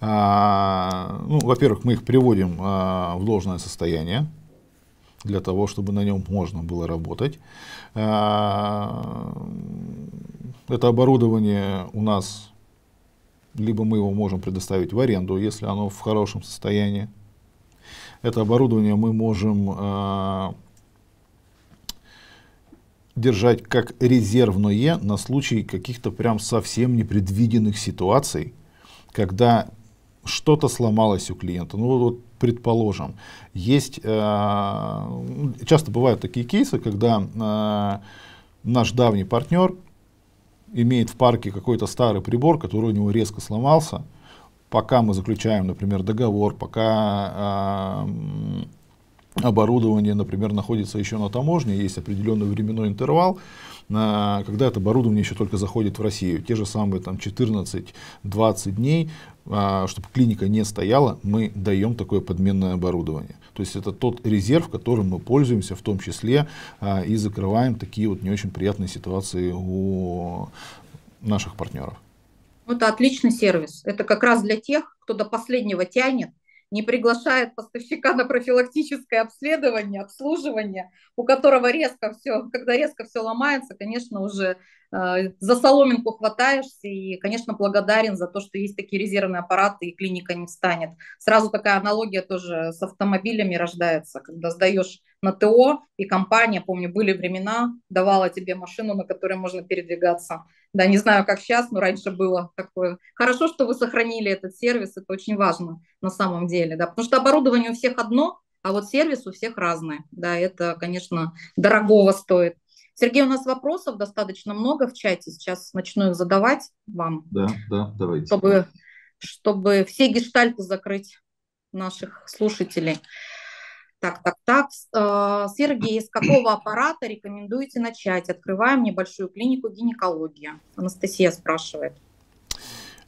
Ну, во-первых, мы их приводим в должное состояние, для того, чтобы на нем можно было работать. Это оборудование у нас, либо мы его можем предоставить в аренду, если оно в хорошем состоянии. Это оборудование мы можем держать как резервное на случай каких-то прям совсем непредвиденных ситуаций, когда что-то сломалось у клиента. Ну, вот, предположим, есть, часто бывают такие кейсы, когда наш давний партнер имеет в парке какой-то старый прибор, который у него резко сломался. Пока мы заключаем, например, договор, пока оборудование, например, находится еще на таможне, есть определенный временной интервал, когда это оборудование еще только заходит в Россию. Те же самые 14-20 дней, чтобы клиника не стояла, мы даем такое подменное оборудование. То есть это тот резерв, которым мы пользуемся, в том числе и закрываем такие вот не очень приятные ситуации у наших партнеров. Это отличный сервис. Это как раз для тех, кто до последнего тянет, не приглашает поставщика на профилактическое обследование, обслуживание, у которого резко все, когда резко все ломается, конечно, уже за соломинку хватаешься и, конечно, благодарен за то, что есть такие резервные аппараты и клиника не встанет. Сразу такая аналогия тоже с автомобилями рождается, когда сдаешь на ТО, и компания, помню, были времена, давала тебе машину, на которой можно передвигаться. Да, не знаю, как сейчас, но раньше было такое. Хорошо, что вы сохранили этот сервис, это очень важно на самом деле, да, потому что оборудование у всех одно, а вот сервис у всех разный, да, это, конечно, дорогого стоит. Сергей, у нас вопросов достаточно много в чате, сейчас начну их задавать вам, да, давайте. Чтобы все гештальты закрыть наших слушателей. Так, Сергей, с какого аппарата рекомендуете начать? Открываем небольшую клинику гинекологии. Анастасия спрашивает.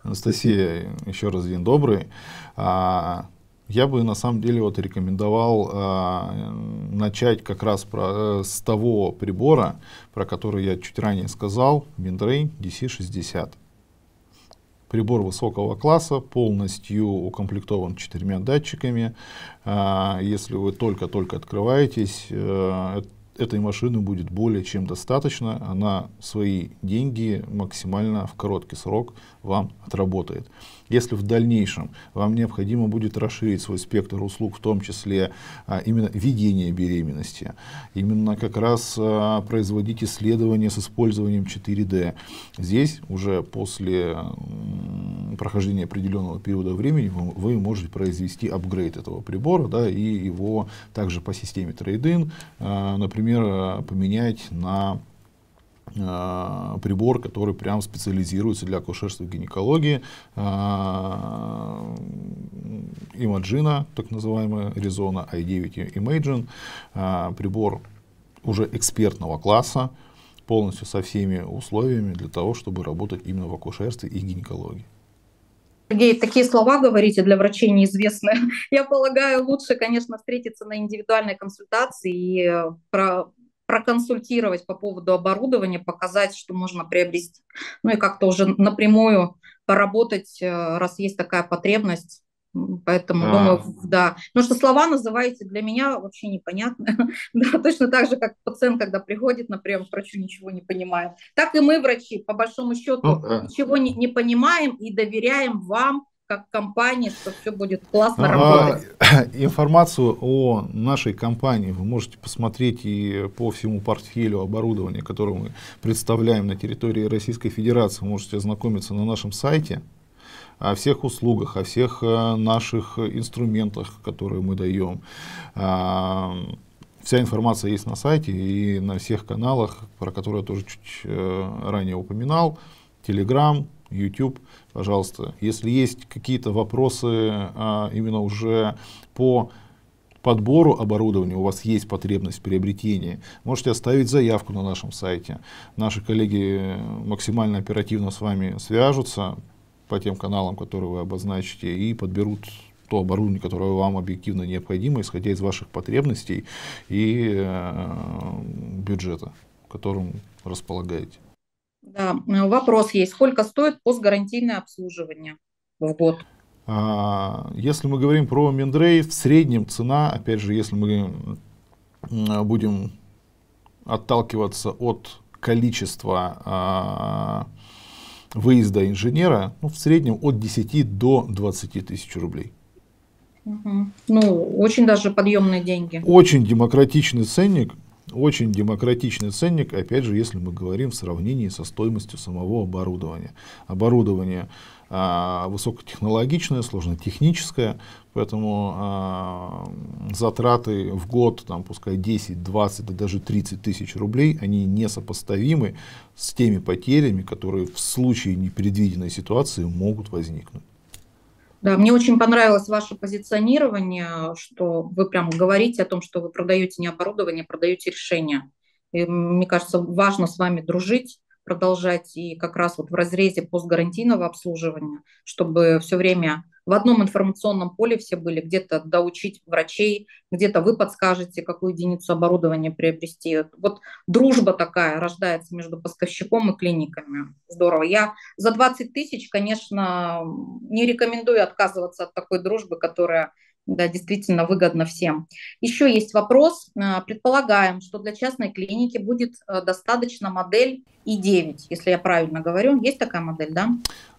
Анастасия, еще раз день добрый. Я бы на самом деле вот рекомендовал начать как раз с того прибора, про который я чуть ранее сказал, Mindray DC-60. Прибор высокого класса, полностью укомплектован 4 датчиками. Если вы только-только открываетесь, этой машины будет более чем достаточно. Она свои деньги максимально в короткий срок вам отработает. Если в дальнейшем вам необходимо будет расширить свой спектр услуг, в том числе именно ведение беременности, именно как раз производить исследования с использованием 4D, здесь уже после прохождения определенного периода времени вы можете произвести апгрейд этого прибора, да, и его также по системе трейд-ин, например, поменять на прибор, который прям специализируется для акушерства и гинекологии, Imagina, так называемая Resona I9 Imagine, прибор уже экспертного класса, полностью со всеми условиями для того, чтобы работать именно в акушерстве и гинекологии. Сергей, такие слова говорите для врачей неизвестные. Я полагаю, лучше, конечно, встретиться на индивидуальной консультации и проконсультировать по поводу оборудования, показать, что можно приобрести, ну и как-то уже напрямую поработать, раз есть такая потребность. Поэтому, думаю, да. Потому что слова называете для меня вообще непонятны. Да, точно так же, как пациент, когда приходит на прием к врачу, ничего не понимает. Так и мы, врачи, по большому счету, ничего не понимаем и доверяем вам, как компании, что все будет классно работать. Информацию о нашей компании вы можете посмотреть и по всему портфелю оборудования, которое мы представляем на территории Российской Федерации. Вы можете ознакомиться на нашем сайте о всех услугах, о всех наших инструментах, которые мы даем. Вся информация есть на сайте и на всех каналах, про которые я тоже чуть ранее упоминал. Telegram, YouTube, пожалуйста. Если есть какие-то вопросы именно уже по подбору оборудования, у вас есть потребность приобретения, можете оставить заявку на нашем сайте. Наши коллеги максимально оперативно с вами свяжутся по тем каналам, которые вы обозначите, и подберут то оборудование, которое вам объективно необходимо, исходя из ваших потребностей и бюджета, которым располагаете. Да, вопрос есть. Сколько стоит постгарантийное обслуживание в год? Если мы говорим про Mindray, в среднем цена, опять же, если мы будем отталкиваться от количества выезда инженера, ну, в среднем от 10 до 20 тысяч рублей. Угу. Ну, очень даже подъемные деньги. Очень демократичный ценник. Очень демократичный ценник, опять же, если мы говорим в сравнении со стоимостью самого оборудования. Оборудование высокотехнологичное, сложнотехническое, поэтому затраты в год, там, пускай 10, 20, да даже 30 тысяч рублей, они несопоставимы с теми потерями, которые в случае непредвиденной ситуации могут возникнуть. Да, мне очень понравилось ваше позиционирование, что вы прям говорите о том, что вы продаете не оборудование, продаете решение. И, мне кажется, важно с вами дружить, продолжать и как раз вот в разрезе постгарантийного обслуживания, чтобы все время в одном информационном поле все были, где-то доучить врачей, где-то вы подскажете, какую единицу оборудования приобрести. Вот дружба такая рождается между поставщиком и клиниками. Здорово. Я за 20 тысяч, конечно, не рекомендую отказываться от такой дружбы, которая, да, действительно выгодна всем. Еще есть вопрос. Предполагаем, что для частной клиники будет достаточно модель I9, если я правильно говорю. Есть такая модель, да?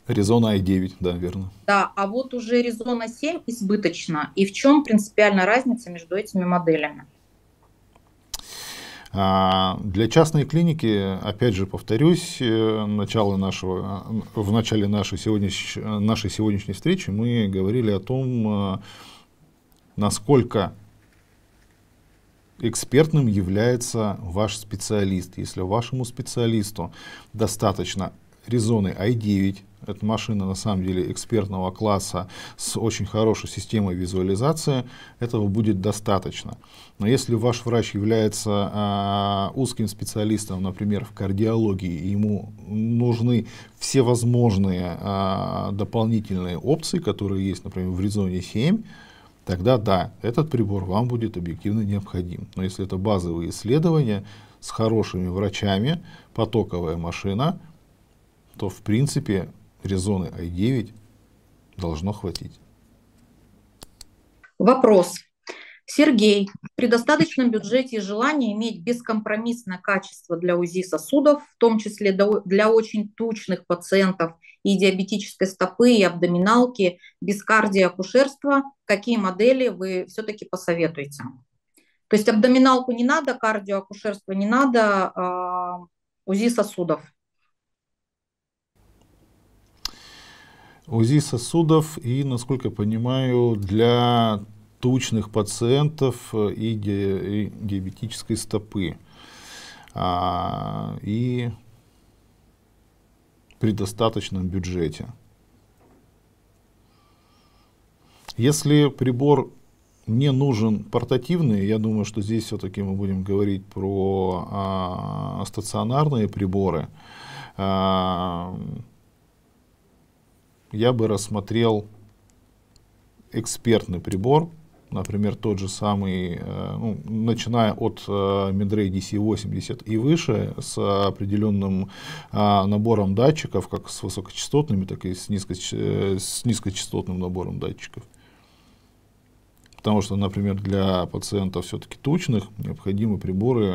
Resona I9, да, верно. Да, а вот уже Resona 7 избыточно. И в чем принципиальная разница между этими моделями? Для частной клиники, опять же, повторюсь, в начале нашей сегодняшней встречи мы говорили о том, насколько экспертным является ваш специалист. Если вашему специалисту достаточно Resona I9, это машина на самом деле экспертного класса с очень хорошей системой визуализации, этого будет достаточно. Но если ваш врач является узким специалистом, например, в кардиологии, и ему нужны всевозможные дополнительные опции, которые есть, например, в Resona 7, тогда да, этот прибор вам будет объективно необходим. Но если это базовые исследования с хорошими врачами, потоковая машина, то в принципе Resona I9 должно хватить. Вопрос. Сергей, при достаточном бюджете и желании иметь бескомпромиссное качество для УЗИ сосудов, в том числе для очень тучных пациентов и диабетической стопы, и абдоминалки, без кардиоакушерства, какие модели вы все-таки посоветуете? То есть абдоминалку не надо, кардиоакушерство не надо, УЗИ сосудов. УЗИ сосудов и, насколько я понимаю, для тучных пациентов и диабетической стопы. И при достаточном бюджете. Если прибор не нужен портативный, я думаю, что здесь все-таки мы будем говорить про стационарные приборы, я бы рассмотрел экспертный прибор, например, тот же самый, начиная от Mindray DC-80 и выше, с определенным набором датчиков, как с высокочастотными, так и с низкочастотным набором датчиков. Потому что, например, для пациентов все-таки тучных необходимы приборы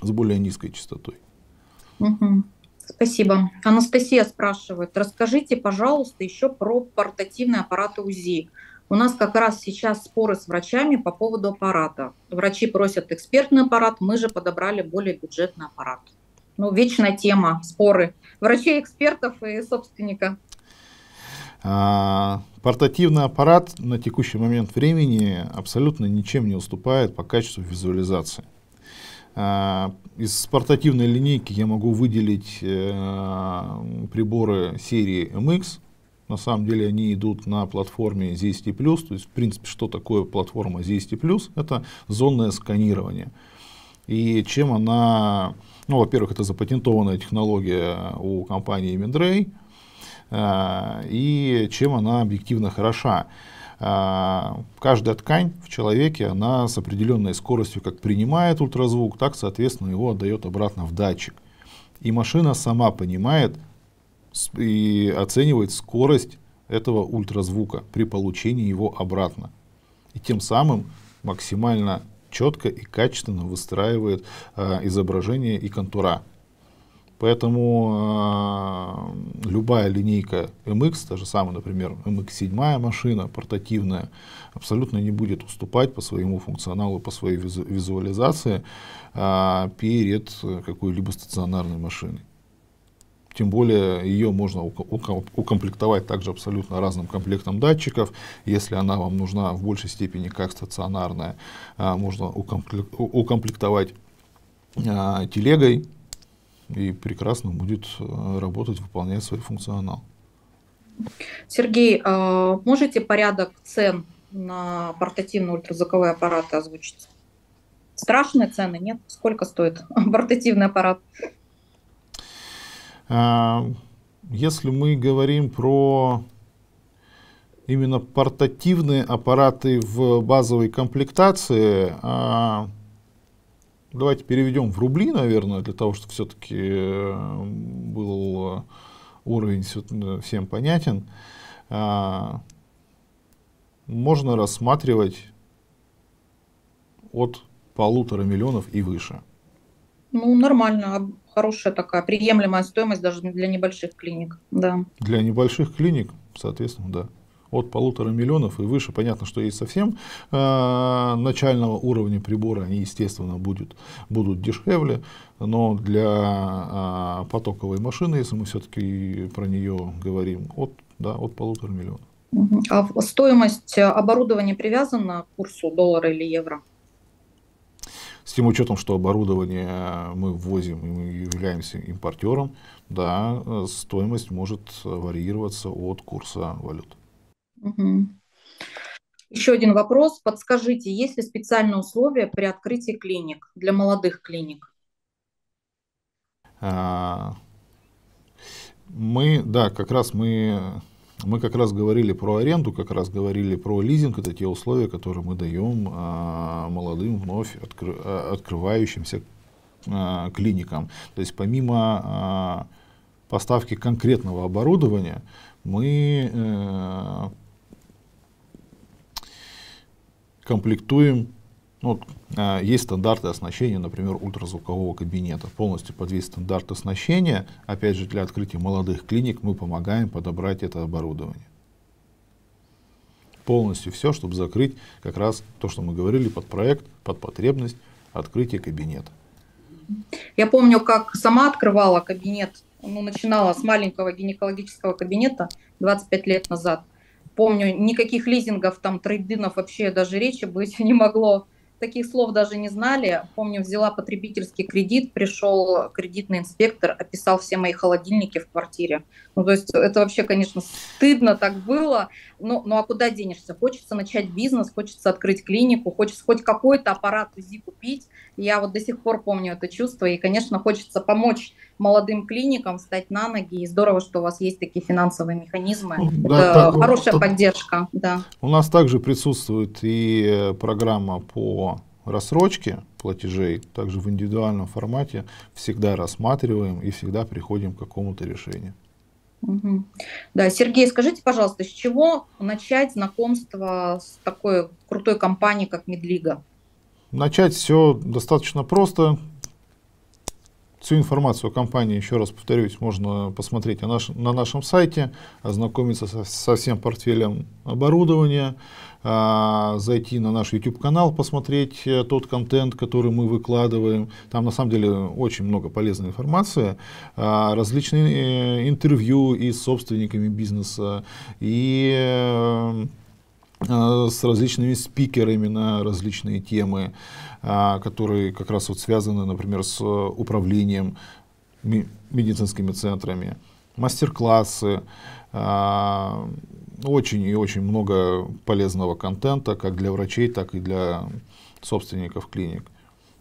с более низкой частотой. Угу. Спасибо. Анастасия спрашивает, расскажите, пожалуйста, еще про портативные аппараты УЗИ. У нас как раз сейчас споры с врачами по поводу аппарата. Врачи просят экспертный аппарат, мы же подобрали более бюджетный аппарат. Ну, вечная тема, споры врачей, экспертов и собственника. Портативный аппарат на текущий момент времени абсолютно ничем не уступает по качеству визуализации. Из портативной линейки я могу выделить приборы серии MX. На самом деле они идут на платформе ZST+. То есть, в принципе, что такое платформа ZST+? Это зонное сканирование. И чем она... Ну, во-первых, это запатентованная технология у компании Mindray. И чем она объективно хороша? Каждая ткань в человеке, она с определенной скоростью как принимает ультразвук, так, соответственно, его отдает обратно в датчик. И машина сама понимает и оценивает скорость этого ультразвука при получении его обратно. И тем самым максимально четко и качественно выстраивает изображение и контура. Поэтому любая линейка MX, та же самая, например, MX7 машина, портативная, абсолютно не будет уступать по своему функционалу, по своей визуализации перед какой-либо стационарной машиной. Тем более ее можно укомплектовать также абсолютно разным комплектом датчиков. Если она вам нужна в большей степени как стационарная, можно укомплектовать телегой. И прекрасно будет работать, выполнять свой функционал. Сергей, можете порядок цен на портативные ультразвуковые аппараты озвучить? Страшные цены, нет? Сколько стоит портативный аппарат? Если мы говорим про именно портативные аппараты в базовой комплектации, давайте переведем в рубли, наверное, для того, чтобы все-таки был уровень всем понятен. Можно рассматривать от 1,5 миллиона и выше. Ну, нормально, хорошая такая, приемлемая стоимость даже для небольших клиник. Да. Для небольших клиник, соответственно, да. От 1,5 миллиона и выше. Понятно, что есть совсем начального уровня прибора, они, естественно, будут дешевле, но для потоковой машины, если мы все-таки про нее говорим, от 1,5 миллиона. А стоимость оборудования привязана к курсу доллара или евро? С тем учетом, что оборудование мы ввозим и мы являемся импортером, да, стоимость может варьироваться от курса валют. Угу. Еще один вопрос. Подскажите, есть ли специальные условия при открытии клиник для молодых клиник? Мы как раз говорили про аренду, как раз говорили про лизинг. Это те условия, которые мы даем молодым, вновь открывающимся клиникам. То есть помимо поставки конкретного оборудования, мы комплектуем. Вот, есть стандарты оснащения, например, ультразвукового кабинета. Полностью под весь стандарт оснащения, опять же, для открытия молодых клиник мы помогаем подобрать это оборудование. Полностью все, чтобы закрыть как раз то, что мы говорили, под проект, под потребность открытия кабинета. Я помню, как сама открывала кабинет, ну, начинала с маленького гинекологического кабинета 25 лет назад. Помню, никаких лизингов, там, трейдинов вообще даже речи быть не могло. Таких слов даже не знали. Помню, взяла потребительский кредит, пришел кредитный инспектор, описал все мои холодильники в квартире. Ну, то есть это вообще, конечно, стыдно так было. Ну а куда денешься? Хочется начать бизнес, хочется открыть клинику, хочется хоть какой-то аппарат УЗИ купить. Я вот до сих пор помню это чувство. И, конечно, хочется помочь молодым клиникам встать на ноги. И здорово, что у вас есть такие финансовые механизмы. Да, это так, хорошая поддержка. Да. У нас также присутствует и программа по рассрочки платежей, также в индивидуальном формате, всегда рассматриваем и всегда приходим к какому-то решению. Угу. Да, Сергей, скажите, пожалуйста, с чего начать знакомство с такой крутой компанией, как Медлига? Начать все достаточно просто. Всю информацию о компании, еще раз повторюсь, можно посмотреть на нашем сайте, ознакомиться со всем портфелем оборудования, зайти на наш YouTube-канал, посмотреть тот контент, который мы выкладываем. Там на самом деле очень много полезной информации, различные интервью и с собственниками бизнеса, и с различными спикерами на различные темы, которые как раз вот связаны, например, с управлением медицинскими центрами, мастер-классы, очень и очень много полезного контента как для врачей, так и для собственников клиник.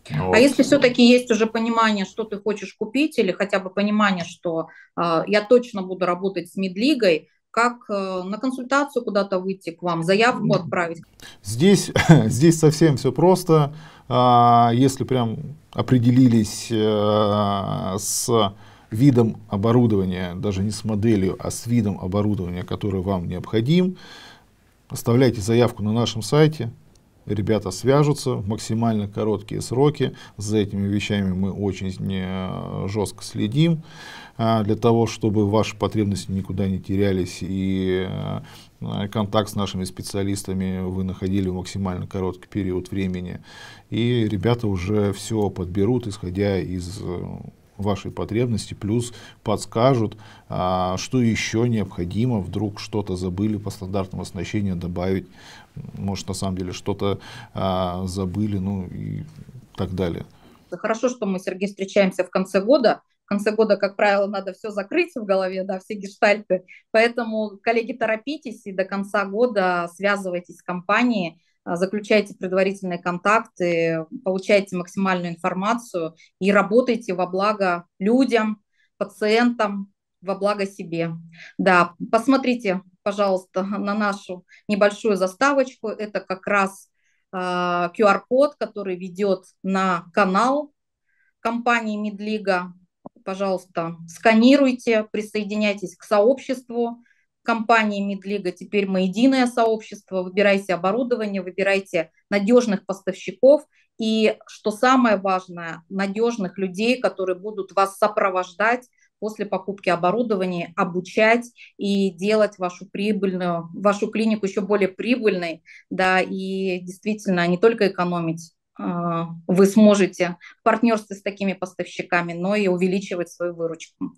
Вот. А если все-таки есть уже понимание, что ты хочешь купить, или хотя бы понимание, что я точно буду работать с Медлигой, как на консультацию куда-то выйти к вам, заявку отправить? Здесь совсем все просто. Если прям определились с видом оборудования, даже не с моделью, а с видом оборудования, который вам необходим, оставляйте заявку на нашем сайте. Ребята свяжутся в максимально короткие сроки. За этими вещами мы очень жестко следим, для того, чтобы ваши потребности никуда не терялись и контакт с нашими специалистами вы находили в максимально короткий период времени. И ребята уже все подберут, исходя из вашей потребности, плюс подскажут, что еще необходимо, вдруг что-то забыли по стандартному оснащению добавить, может, на самом деле что-то забыли, ну и так далее. Хорошо, что мы, Сергей, встречаемся в конце года. В конце года, как правило, надо все закрыть в голове, да, все гештальты. Поэтому, коллеги, торопитесь и до конца года связывайтесь с компанией, заключайте предварительные контакты, получайте максимальную информацию и работайте во благо людям, пациентам, во благо себе. Да, посмотрите, пожалуйста, на нашу небольшую заставочку. Это как раз QR-код, который ведет на канал компании Медлига. Пожалуйста, сканируйте, присоединяйтесь к сообществу компании Медлига. Теперь мы единое сообщество. Выбирайте оборудование, выбирайте надежных поставщиков и, что самое важное, надежных людей, которые будут вас сопровождать после покупки оборудования, обучать и делать вашу клинику еще более прибыльной. Да, и действительно, не только экономить вы сможете в партнерстве с такими поставщиками, но и увеличивать свою выручку.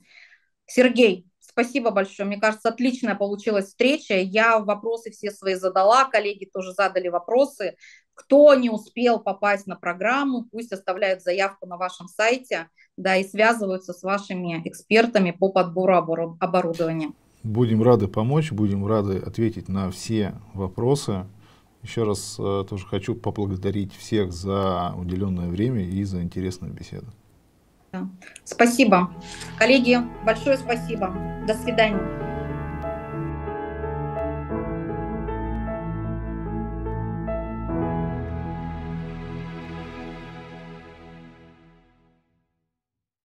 Сергей, спасибо большое. Мне кажется, отличная получилась встреча. Я вопросы все свои задала, коллеги тоже задали вопросы. Кто не успел попасть на программу, пусть оставляют заявку на вашем сайте, да, и связываются с вашими экспертами по подбору оборудования. Будем рады помочь, будем рады ответить на все вопросы. Еще раз тоже хочу поблагодарить всех за уделенное время и за интересную беседу. Спасибо. Коллеги, большое спасибо. До свидания.